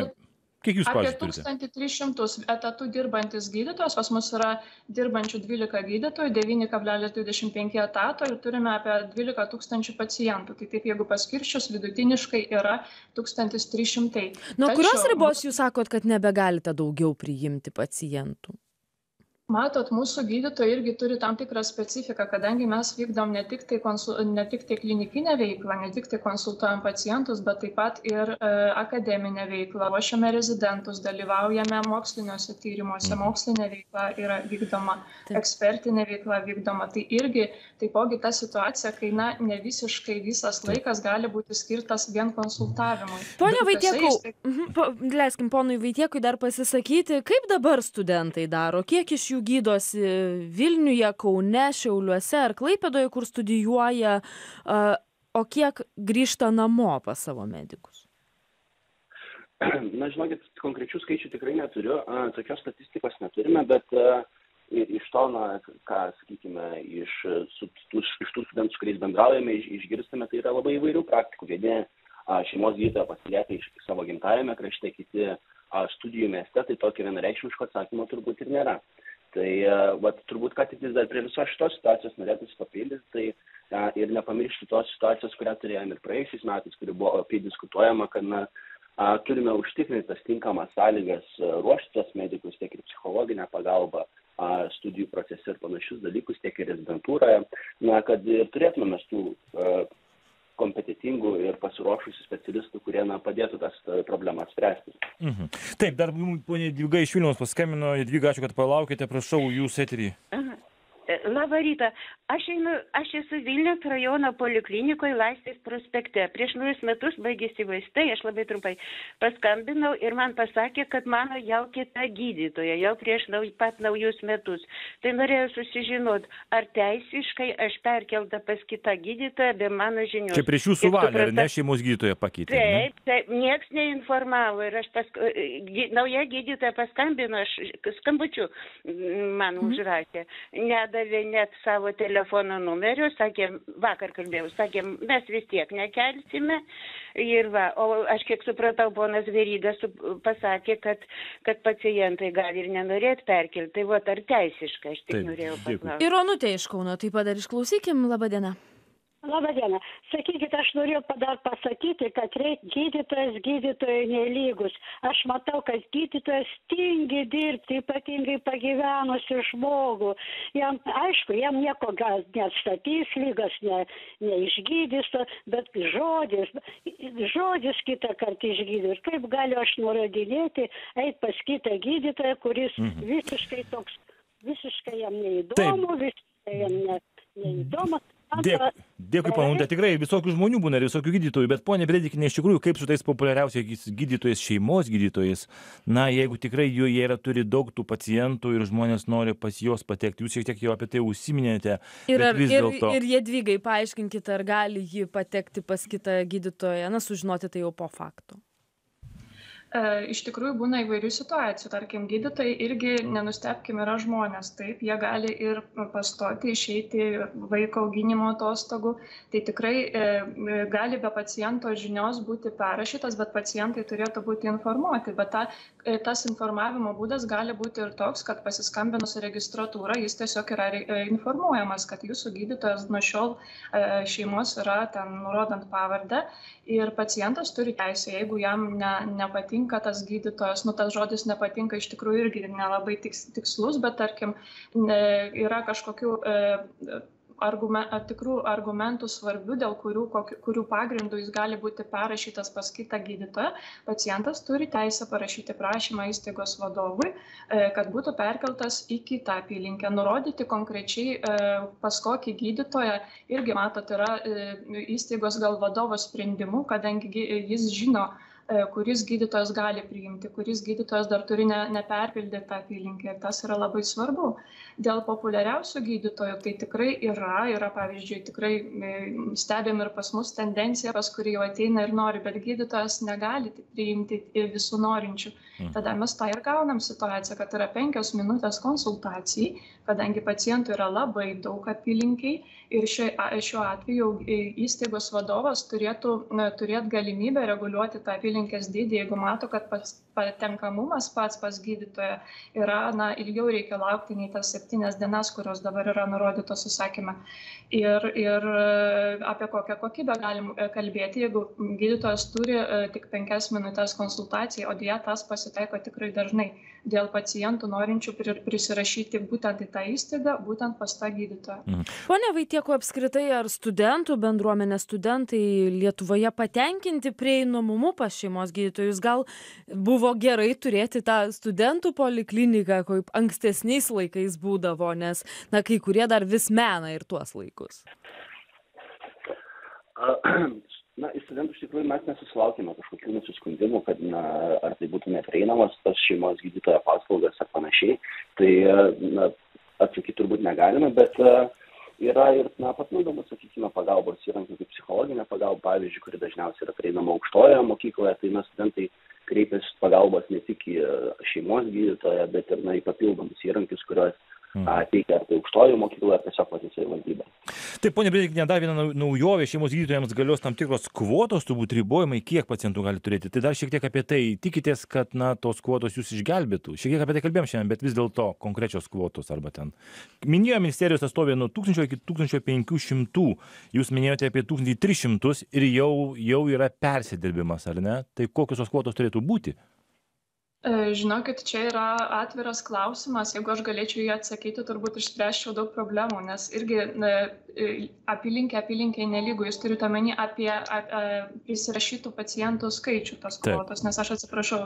Kiek jūs apie tūkstantį tris šimtus etatų dirbantis gydytojos, pas mus yra dirbančių dvylika gydytojų, devyni kablelis dvidešimt penki etato ir turime apie dvylika tūkstančių pacientų. Tai taip, jeigu paskirčius, vidutiniškai yra tūkstantis trys šimtai. Nuo kurios ribos jūs sakot, kad nebegalite daugiau priimti pacientų? Matot, mūsų gydytojai irgi turi tam tikrą specifiką, kadangi mes vykdom ne tik tai, konsul... ne tik tai klinikinę veiklą, ne tik tai konsultuojam pacientus, bet taip pat ir e, akademinę veiklą, ruošiame rezidentus, dalyvaujame moksliniuose tyrimuose, mokslinė veikla yra vykdoma, taip, ekspertinė veikla vykdoma. Tai irgi, taipogi ta situacija, kai, na, ne visiškai visas laikas gali būti skirtas vien konsultavimui. Pone Vaitiekau, ištai... leiskim ponui Vaitiekui dar pasisakyti, kaip dabar studentai daro, kiek iš jų gydosi Vilniuje, Kaune, Šiauliuose ar Klaipėdoje, kur studijuoja, o kiek grįžta namo pas savo medikus? Na, žinokit, konkrečių skaičių tikrai neturiu, tokios statistikos neturime, bet iš to, na, ką, sakykime, iš, iš tų studentų, su kuriais bendraujame, išgirstame, tai yra labai įvairių praktikų. Vieni šeimos gydytojo pasilieka iš savo gimtajame krašte, kiti studijų mieste, tai tokio vienareikšmiško atsakymo turbūt ir nėra. Tai, vat, turbūt, kad tik vis dar prie visos šitos situacijos norėtųsi papildyti, tai na, ir nepamiršti tos situacijos, kurią turėjome ir praėjusiais metais, kuri buvo apie diskutuojama, kad na, a, turime užtikrinti tas tinkamas sąlygas ruoštis medikus, tiek ir psichologinę pagalbą, a, studijų procese ir panašius dalykus, tiek ir rezidentūroje, na, kad ir turėtume mes tų a, kompetentingų ir pasiruošusių specialistų, kurie na, padėtų tas problemas spręsti. Mhm. Taip, dar ponė Jadvyga iš Vilniaus paskambino. Jadvyga, ačiū, kad palaukite, prašau, jūs eterį. Labą rytą. Aš, einu, aš esu Vilniaus rajono poliklinikoje Laisvės prospekte. Prieš naujus metus baigėsi vaistai, aš labai trumpai paskambinau ir man pasakė, kad mano jau kita gydytoja, jau prieš nauj, pat naujus metus. Tai norėjau susižinot, ar teisiškai aš perkelta pas kitą gydytoją be mano žinios. Čia prieš jūsų valią, ar ne, šeimos gydytoja pakeitė? Taip, taip, nieks neinformavo ir aš pask... nauja gydytoja paskambino, aš skambučiu man užrašė. Nedavė net savo telefono numerio, sakė, vakar kalbėjau, sakė, mes vis tiek nekelsime ir va, o aš kiek supratau, ponas Veryga pasakė, kad, kad pacientai gali ir nenorėt perkelti, tai va, ar teisiškai, aš tik taip norėjau paklausti. Ir Onutė iš Kauno, taip pat dar išklausykim, laba diena. Labą dieną. Sakykit, aš norėjau dar pasakyti, kad reik gydytojas gydytojai nelygus. Aš matau, kad gydytojas tingi dirbti, ypatingai pagyvenusi žmogų. Jam, aišku, jam nieko gal neatstatys, lygas ne, neišgydys, bet žodis, žodis kitą kartą išgydys. Kaip galiu aš nurodinėti, eit pas kitą gydytoją, kuris mhm. visiškai toks, visiškai jam neįdomu, taip, visiškai jam ne, neįdomu. Dėkui, dėkui panūtė, tikrai visokių žmonių būna ir visokių gydytojų, bet ponė Brėdikienė, iš tikrųjų, kaip su tais populiariausiais gydytojais, šeimos gydytojais, na, jeigu tikrai jų jie yra, turi daug tų pacientų ir žmonės nori pas juos patekti, jūs šiek tiek jau apie tai užsiminėte, ir, bet vis dėlto. Ir, ir Jadvygai, paaiškinkite, ar gali ji patekti pas kitą gydytoją, na, sužinoti tai jau po faktų. Iš tikrųjų būna įvairių situacijų, tarkim, gydytojai irgi, nenustepkim, yra žmonės, taip, jie gali ir pastoti, išeiti vaiko auginimo atostogų, tai tikrai e, gali be paciento žinios būti perrašytas, bet pacientai turėtų būti informuoti, bet ta, e, tas informavimo būdas gali būti ir toks, kad pasiskambinus registratūrą, jis tiesiog yra informuojamas, kad jūsų gydytojas nuo šiol e, šeimos yra ten nurodant pavardę ir pacientas turi teisę, jeigu jam ne, nepatinka tas gydytojas, nu tas žodis nepatinka iš tikrųjų irgi nelabai tiks, tikslus, bet tarkim ne, yra kažkokių e, argument, tikrų argumentų svarbių, dėl kurių, kokių, kurių pagrindų jis gali būti perrašytas pas kitą gydytoją, pacientas turi teisę parašyti prašymą įstaigos vadovui, e, kad būtų perkeltas į kitą apylinkę, nurodyti konkrečiai e, pas kokį gydytoją, irgi matot, yra e, įstaigos gal vadovo sprendimu, kadangi jis žino, kuris gydytojas gali priimti, kuris gydytojas dar turi ne, neperpildytą apylinkę ir tas yra labai svarbu. Dėl populiariausių gydytojų tai tikrai yra, yra pavyzdžiui, tikrai stebėm ir pas mus tendenciją, pas kurį jau ateina ir nori, bet gydytojas negali priimti visų norinčių. Tada mes tą ir gaunam situaciją, kad yra penkios minutės konsultacijai, kadangi pacientų yra labai daug apylinkiai ir šiuo atveju įstaigos vadovas turėtų turėti galimybę reguliuoti tą apylinkės dydį, jeigu mato, kad pas, patenkamumas pats pas gydytoją yra, na, ilgiau reikia laukti nei tas septynias dienas, kurios dabar yra nurodytos įsakyme. Ir, ir apie kokią kokybę galim kalbėti, jeigu gydytojas turi tik penkias minutės konsultacijai, o dėja tas pasitaiko tikrai dažnai dėl pacientų norinčių prisirašyti būtent į tą įstaigą, būtent pas tą gydytoją. Pone Vaitieku, apskritai, ar studentų bendruomenės, studentai Lietuvoje patenkinti prieinamumu pas šeimos gydytojus? Gal buvo gerai turėti tą studentų polikliniką, kaip ankstesniais laikais būdavo, nes na, kai kurie dar vis mena ir tuos laikus? Na, iš studentų iš tikrųjų mes nesusilaukime kažkokių nusiskundimų, kad na, ar tai būtų neprieinamas tas šeimos gydytojo paslaugas ar panašiai. Tai na, atsakyti turbūt negalime, bet yra ir na, papildomų, sakykime, pagalbos įrankių, kaip psichologinė pagalba, pavyzdžiui, kuri dažniausiai yra prieinama aukštojoje mokykloje, tai mes studentai kreipiasi pagalbos ne tik į šeimos gydytoją, bet ir na, į papildomus įrankius, kurios teikia ar tai aukštojoje mokykloje, tiesiog pati savivaldybė. Taip, ponia Brėdikienė, dar viena naujovė, šeimos gydytojams galios tam tikros kvotos, turbūt ribojimai, kiek pacientų gali turėti. Tai dar šiek tiek apie tai, tikitės, kad na, tos kvotos jūs išgelbėtų. Šiek tiek apie tai kalbėjom šiandien, bet vis dėlto konkrečios kvotos arba ten. Minėjo ministerijos atstovė nuo tūkstančio iki tūkstančio penkių šimtų, jūs minėjote apie tūkstantį tris šimtus ir jau, jau yra persidirbimas, ar ne? Tai kokios tos kvotos turėtų būti? Žinokit, čia yra atviras klausimas, jeigu aš galėčiau jį atsakyti, turbūt išspręsčiau daug problemų, nes irgi apylinkė, apylinkė nelygu, jūs turite omeny apie prisirašytų pacientų skaičių tos kvotos, nes aš atsiprašau,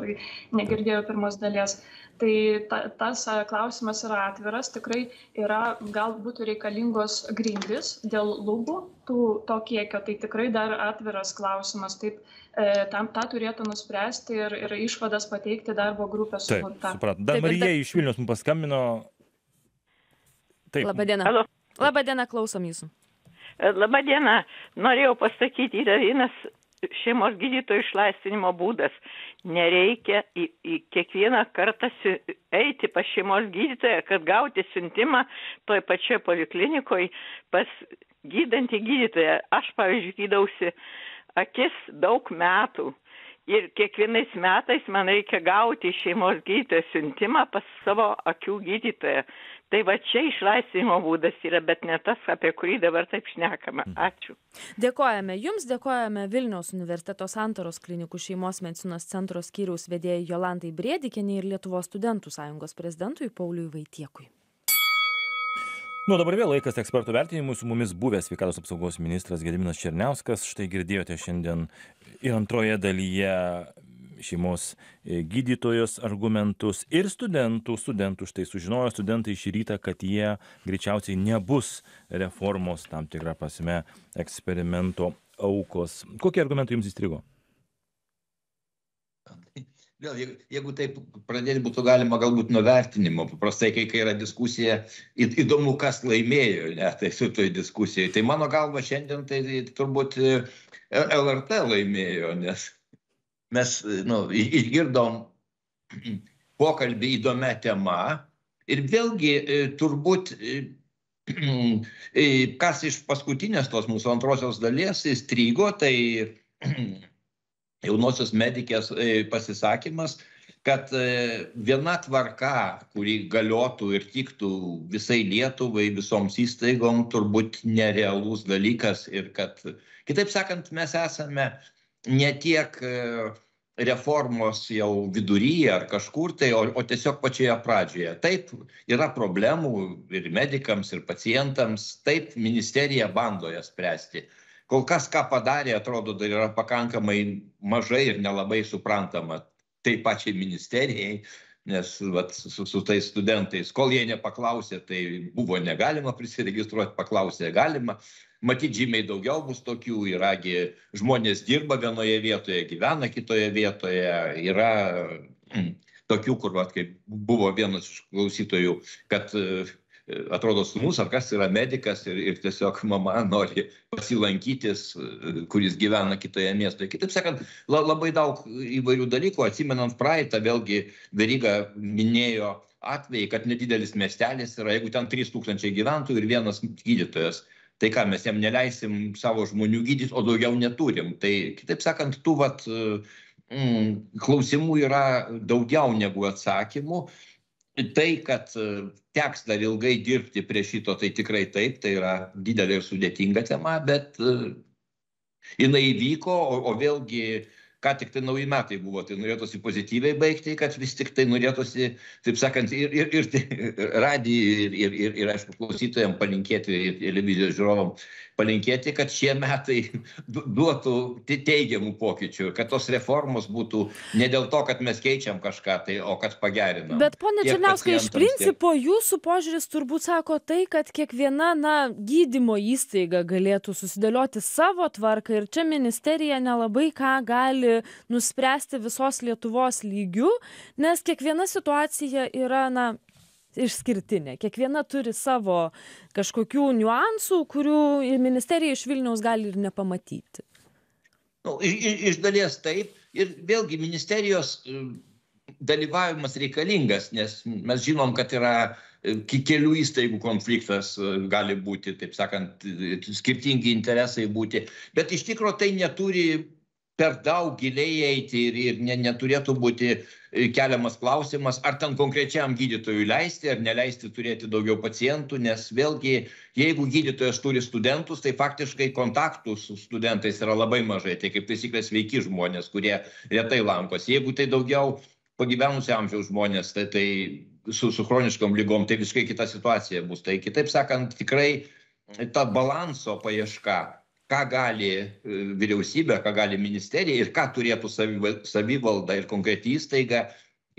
negirdėjau pirmos dalies. Tai ta, tas klausimas yra atviras, tikrai yra, galbūt reikalingos grindys dėl lubų tų, to kiekio, tai tikrai dar atviras klausimas, taip, e, tam tą turėtų nuspręsti ir, ir išvadas pateikti darbo grupę sukurta. Taip, supratau. Dar Marija iš Vilniaus mums paskambino. Taip. Labą dieną. Labą dieną, klausom jūsų. Labą dieną. Norėjau pasakyti, yra vienas šeimos gydytojų išlaisvinimo būdas. Nereikia į, į kiekvieną kartą eiti pas šeimos gydytoją, kad gauti siuntimą toj pačioje poliklinikoj pas gydantį gydytoją. Aš, pavyzdžiui, gydausi akis daug metų ir kiekvienais metais man reikia gauti šeimos gydytojo siuntimą pas savo akių gydytoją. Tai va čia išlaisvimo būdas yra, bet ne tas, apie kurį dabar taip šnekame. Ačiū. Dėkojame Jums, dėkojame Vilniaus universiteto Santaros klinikų šeimos medicinos centro skyriaus vedėjai Jolantai Brėdikienei ir Lietuvos studentų sąjungos prezidentui Pauliui Vaitiekui. Nu, dabar vėl laikas ekspertų vertinimui, su mumis buvęs sveikatos apsaugos ministras Gediminas Černiauskas. Štai girdėjote šiandien ir antroje dalyje šeimos gydytojos argumentus ir studentų, studentų štai sužinojo studentai šį rytą, kad jie greičiausiai nebus reformos tam tikrą prasme eksperimento aukos. Kokie argumentai jums įstrigo? Vėl, jeigu taip pradėti būtų galima galbūt nuo vertinimo, paprastai, kai, kai yra diskusija, įdomu, kas laimėjo, ne, tai su toj diskusijai. Tai mano galva šiandien tai turbūt L R T laimėjo, nes mes nu, išgirdom pokalbį įdomia tema ir vėlgi turbūt, kas iš paskutinės tos mūsų antrosios dalies įstrigo, tai jaunosios medikės pasisakymas, kad viena tvarka, kuri galiotų ir tiktų visai Lietuvai, visoms įstaigom, turbūt nerealus dalykas ir kad, kitaip sakant, mes esame ne tiek reformos jau viduryje ar kažkur tai, o, o tiesiog pačioje pradžioje. Taip, yra problemų ir medikams, ir pacientams, taip ministerija bando jas spręsti. Kol kas, ką padarė, atrodo, dar yra pakankamai mažai ir nelabai suprantama tai pačiai ministerijai, nes vat, su, su tais studentais, kol jie nepaklausė, tai buvo negalima prisiregistruoti, paklausė galima. Matyt, žymiai daugiau bus tokių, yragi žmonės dirba vienoje vietoje, gyvena kitoje vietoje, yra tokių, kur, vat, kaip buvo vienas iš klausytojų, kad atrodo sūnus, ar kas yra medikas ir, ir tiesiog mama nori pasilankytis, kuris gyvena kitoje miestoje. Kitaip sakant, la, labai daug įvairių dalykų, atsimenant praeitą, vėlgi Veryga minėjo atvejį, kad nedidelis miestelis yra, jeigu ten trys tūkstančiai gyventojų ir vienas gydytojas, tai ką mes jam neleisim savo žmonių gydyti, o daugiau neturim. Tai kitaip sakant, tų vat, mm, klausimų yra daugiau negu atsakymų. Tai, kad teks dar ilgai dirbti prie šito, tai tikrai taip, tai yra didelė ir sudėtinga tema, bet jinai įvyko, o, o vėlgi, ką tik tai nauji metai buvo, tai norėtųsi pozityviai baigti, kad vis tik tai norėtųsi, taip sakant, ir, ir, ir, ir radijai, ir, ir, ir, ir aišku, klausytojams palinkėti, ir televizijos žiūrovam palinkėti, kad šie metai duotų teigiamų pokyčių, kad tos reformos būtų ne dėl to, kad mes keičiam kažką, tai, o kad pagerinam. Bet, pone Černiauskai, iš principo jūsų požiūris turbūt sako tai, kad kiekviena na, gydymo įstaiga galėtų susidėlioti savo tvarką ir čia ministerija nelabai ką gali nuspręsti visos Lietuvos lygių, nes kiekviena situacija yra na, išskirtinė. Kiekviena turi savo kažkokių niuansų, kurių ministerija iš Vilniaus gali ir nepamatyti. Nu, iš, iš dalies taip. Ir vėlgi ministerijos dalyvavimas reikalingas, nes mes žinom, kad yra kelių įstaigų konfliktas, gali būti, taip sakant, skirtingi interesai būti. Bet iš tikrųjų tai neturi per daug giliai eiti ir, ir ne, neturėtų būti keliamas klausimas, ar ten konkrečiam gydytojui leisti, ar neleisti turėti daugiau pacientų, nes vėlgi, jeigu gydytojas turi studentus, tai faktiškai kontaktų su studentais yra labai mažai, tai kaip taisyklės sveiki žmonės, kurie retai lankosi. Jeigu tai daugiau pagyvenusio amžiaus žmonės, tai, tai su, su chroniškom lygom, tai visiškai kita situacija bus. Tai kitaip sakant, tikrai ta balanso paieška, ką gali vyriausybė, ką gali ministerija ir ką turėtų savivalda ir konkreti įstaiga,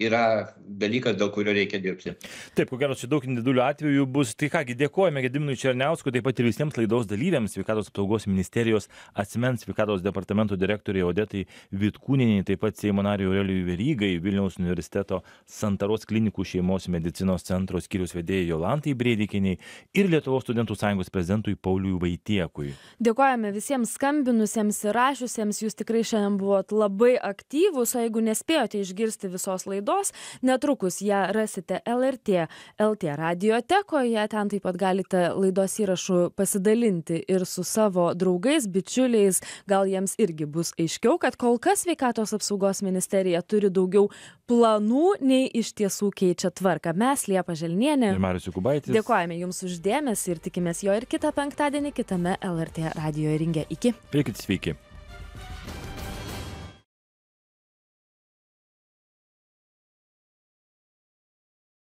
yra dalykas, dėl kurio reikia dirbti. Taip, ko gero, čia daug individualių atvejų bus. Tai kągi, dėkojame Gediminui Černiauskui, taip pat ir visiems laidos dalyviams, Sveikatos apsaugos ministerijos asmens sveikatos departamento direktoriai Odetai Vitkūnienei, taip pat Seimo nariui Aurelijui Verygai, Vilniaus universiteto Santaros klinikų šeimos medicinos centro skyriaus vedėjai Jolantai Brėdikieniai ir Lietuvos studentų sąjungos prezidentui Pauliui Vaitiekui. Dėkojame visiems skambinusiems ir rašiusiems, jūs tikrai šiandien buvot labai aktyvūs, o jeigu nespėjote išgirsti visos laidos, netrukus ją rasite L R T.lt radiotekoje, ten taip pat galite laidos įrašų pasidalinti ir su savo draugais, bičiuliais, gal jiems irgi bus aiškiau, kad kol kas Sveikatos apsaugos ministerija turi daugiau planų, nei iš tiesų keičia tvarką. Mes, Liepa Želnienė ir Marius Jokūbaitis, dėkojame jums už dėmesį ir tikimės jo ir kitą penktadienį kitame L R T Radijo ringe. Iki. Likite sveiki.